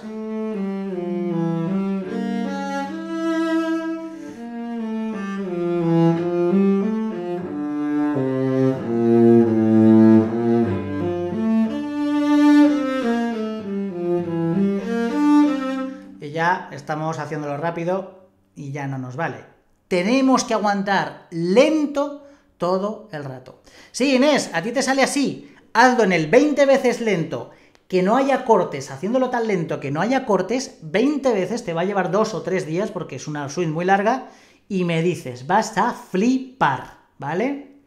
y ya estamos haciéndolo rápido y ya no nos vale. Tenemos que aguantar lento todo el rato. Sí, Inés, a ti te sale así. Hazlo en el veinte veces lento. Que no haya cortes, haciéndolo tan lento que no haya cortes, veinte veces te va a llevar dos o tres días, porque es una suite muy larga, y me dices, vas a flipar, ¿vale?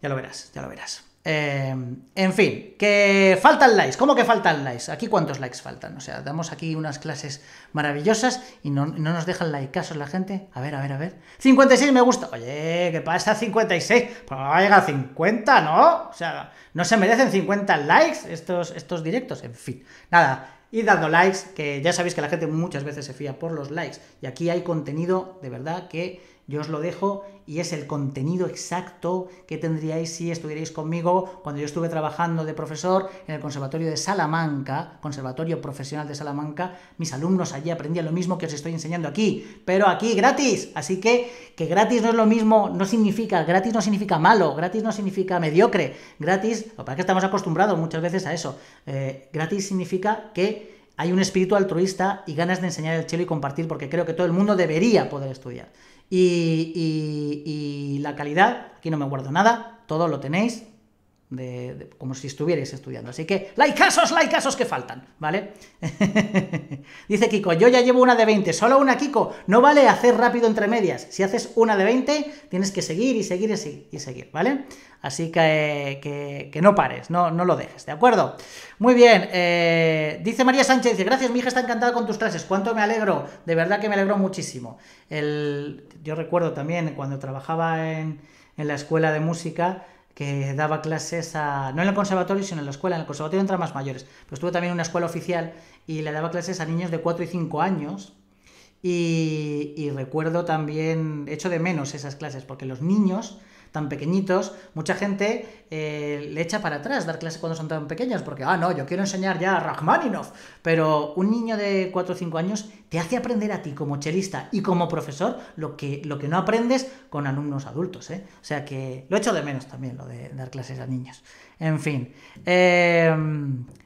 Ya lo verás, ya lo verás. Eh, en fin, que faltan likes. ¿Cómo que faltan likes? ¿Aquí cuántos likes faltan? O sea, damos aquí unas clases maravillosas y no, no nos dejan like casos la gente. A ver, a ver, a ver. cincuenta y seis me gusta. Oye, ¿qué pasa? cincuenta y seis. Pues va a llegar a cincuenta, ¿no? O sea, no se merecen cincuenta likes estos, estos directos. En fin, nada. Y dando likes, que ya sabéis que la gente muchas veces se fía por los likes. Y aquí hay contenido, de verdad, que yo os lo dejo, y es el contenido exacto que tendríais si estuvierais conmigo cuando yo estuve trabajando de profesor en el Conservatorio de Salamanca, Conservatorio Profesional de Salamanca. Mis alumnos allí aprendían lo mismo que os estoy enseñando aquí, pero aquí gratis. Así que, que gratis no es lo mismo, no significa, gratis no significa malo, gratis no significa mediocre, gratis, lo que pasa es que estamos acostumbrados muchas veces a eso, eh, gratis significa que hay un espíritu altruista y ganas de enseñar el cello y compartir, porque creo que todo el mundo debería poder estudiar. Y, y, y la calidad, aquí no me guardo nada, todo lo tenéis de, de, como si estuvierais estudiando. Así que, likeazos, likeazos que faltan, ¿vale? Dice Kiko, yo ya llevo una de veinte, solo una, Kiko. No vale hacer rápido entre medias. Si haces una de veinte, tienes que seguir y seguir y seguir, y seguir, ¿vale? Así que, que, que no pares, no, no lo dejes, ¿de acuerdo? Muy bien, eh, dice María Sánchez, dice, gracias, mi hija está encantada con tus clases, cuánto me alegro, de verdad que me alegro muchísimo. El, yo recuerdo también cuando trabajaba en, en la escuela de música, que daba clases a... no en el conservatorio, sino en la escuela, en el conservatorio entran más mayores, pero estuve también en una escuela oficial y le daba clases a niños de cuatro y cinco años. Y, y recuerdo también, echo de menos esas clases, porque los niños tan pequeñitos, mucha gente eh, le echa para atrás dar clases cuando son tan pequeños, porque, ah, no, yo quiero enseñar ya a Rachmaninoff, pero un niño de cuatro o cinco años te hace aprender a ti como chelista y como profesor lo que, lo que no aprendes con alumnos adultos, ¿eh? O sea que lo echo de menos también, lo de dar clases a niños. En fin. Eh,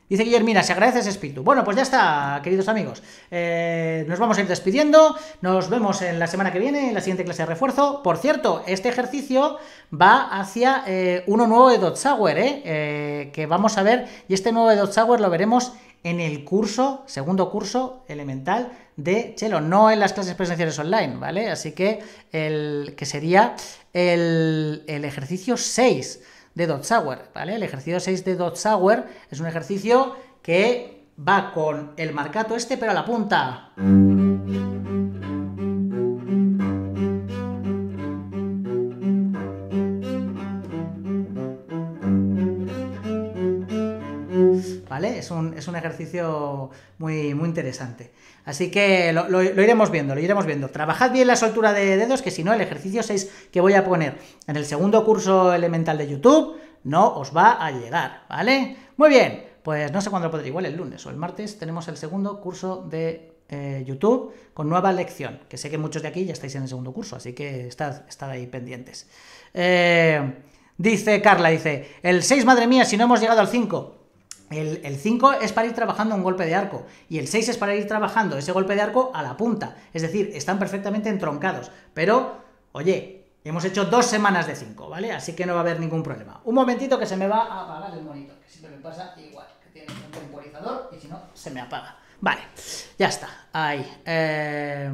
dice Guillermina, se agradece ese espíritu. Bueno, pues ya está, queridos amigos. Eh, nos vamos a ir despidiendo. Nos vemos en la semana que viene, en la siguiente clase de refuerzo. Por cierto, este ejercicio va hacia eh, uno nuevo de Dotzauer, ¿eh? Eh, que vamos a ver. Y este nuevo de Dotzauer lo veremos en el curso, segundo curso elemental de cello, no en las clases presenciales online, ¿vale? Así que el que sería el, el ejercicio seis de Dotzauer, ¿vale? El ejercicio seis de Dotzauer es un ejercicio que va con el marcato este, pero a la punta. ¿Vale? Es un, es un ejercicio muy, muy interesante. Así que lo, lo, lo iremos viendo, lo iremos viendo. Trabajad bien la soltura de dedos, que si no, el ejercicio seis que voy a poner en el segundo curso elemental de YouTube no os va a llegar, ¿vale? Muy bien, pues no sé cuándo lo podré, igual el lunes o el martes tenemos el segundo curso de eh, YouTube con nueva lección, que sé que muchos de aquí ya estáis en el segundo curso, así que estad, estad ahí pendientes. Eh, dice Carla, dice, el seis, madre mía, si no hemos llegado al cinco... El cinco es para ir trabajando un golpe de arco y el seis es para ir trabajando ese golpe de arco a la punta. Es decir, están perfectamente entroncados. Pero, oye, hemos hecho dos semanas de cinco, ¿vale? Así que no va a haber ningún problema. Un momentito que se me va a apagar el monitor, que siempre me pasa igual, que tiene un temporizador y si no, se me apaga. Vale, ya está, ahí. Eh,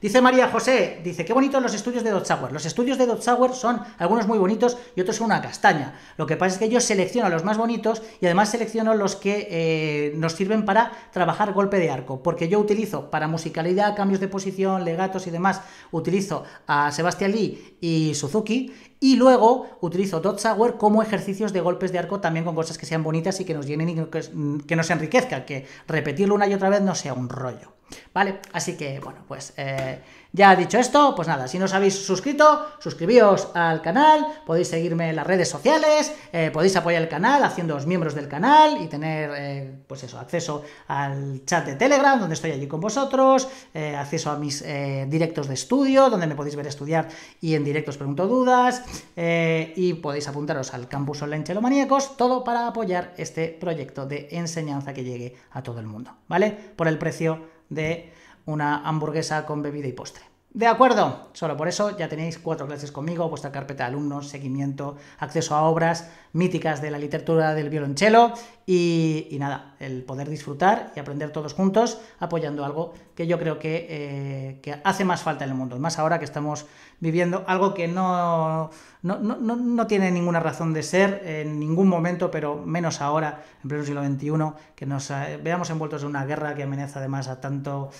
dice María José, dice, qué bonitos los estudios de Dotzauer. Los estudios de Dotzauer son algunos muy bonitos y otros son una castaña. Lo que pasa es que yo selecciono los más bonitos y además selecciono los que eh, nos sirven para trabajar golpe de arco, porque yo utilizo para musicalidad, cambios de posición, legatos y demás, utilizo a Sebastián Lee y Suzuki. Y luego utilizo Dotzauer como ejercicios de golpes de arco también con cosas que sean bonitas y que nos llenen y que, que nos enriquezcan, que repetirlo una y otra vez no sea un rollo, ¿vale? Así que, bueno, pues eh, ya dicho esto, pues nada, si no os habéis suscrito, suscribíos al canal, podéis seguirme en las redes sociales, eh, podéis apoyar el canal haciéndoos miembros del canal y tener, eh, pues eso, acceso al chat de Telegram, donde estoy allí con vosotros, eh, acceso a mis eh, directos de estudio, donde me podéis ver estudiar y en directo os pregunto dudas. Eh, y podéis apuntaros al campus online CelloManiacos, todo para apoyar este proyecto de enseñanza que llegue a todo el mundo, ¿vale? Por el precio de una hamburguesa con bebida y postre. ¿De acuerdo? Solo por eso ya tenéis cuatro clases conmigo, vuestra carpeta de alumnos, seguimiento, acceso a obras míticas de la literatura del violonchelo y, y nada, el poder disfrutar y aprender todos juntos apoyando algo que yo creo que, eh, que hace más falta en el mundo, más ahora que estamos viviendo algo que no, no, no, no, no tiene ninguna razón de ser en ningún momento, pero menos ahora, en pleno siglo veintiuno, que nos eh, veamos envueltos en una guerra que amenaza además a tanto...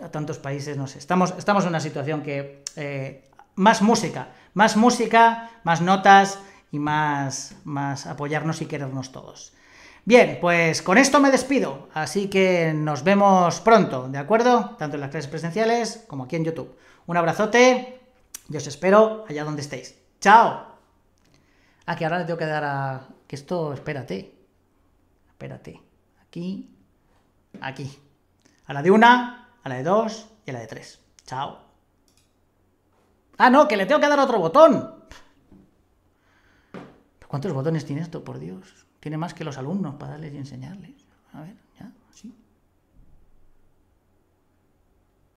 a tantos países, no sé, estamos, estamos en una situación que eh, más música, más música, más notas y más, más apoyarnos y querernos todos. Bien, pues con esto me despido, así que nos vemos pronto, ¿de acuerdo? Tanto en las clases presenciales como aquí en YouTube. Un abrazote y os espero allá donde estéis. ¡Chao! Aquí ahora le tengo que dar a... que esto, espérate, espérate, aquí, aquí, a la de una... a la de dos y a la de tres. Chao. Ah, no, que le tengo que dar otro botón. ¿Cuántos botones tiene esto, por Dios? Tiene más que los alumnos para darles y enseñarles. A ver.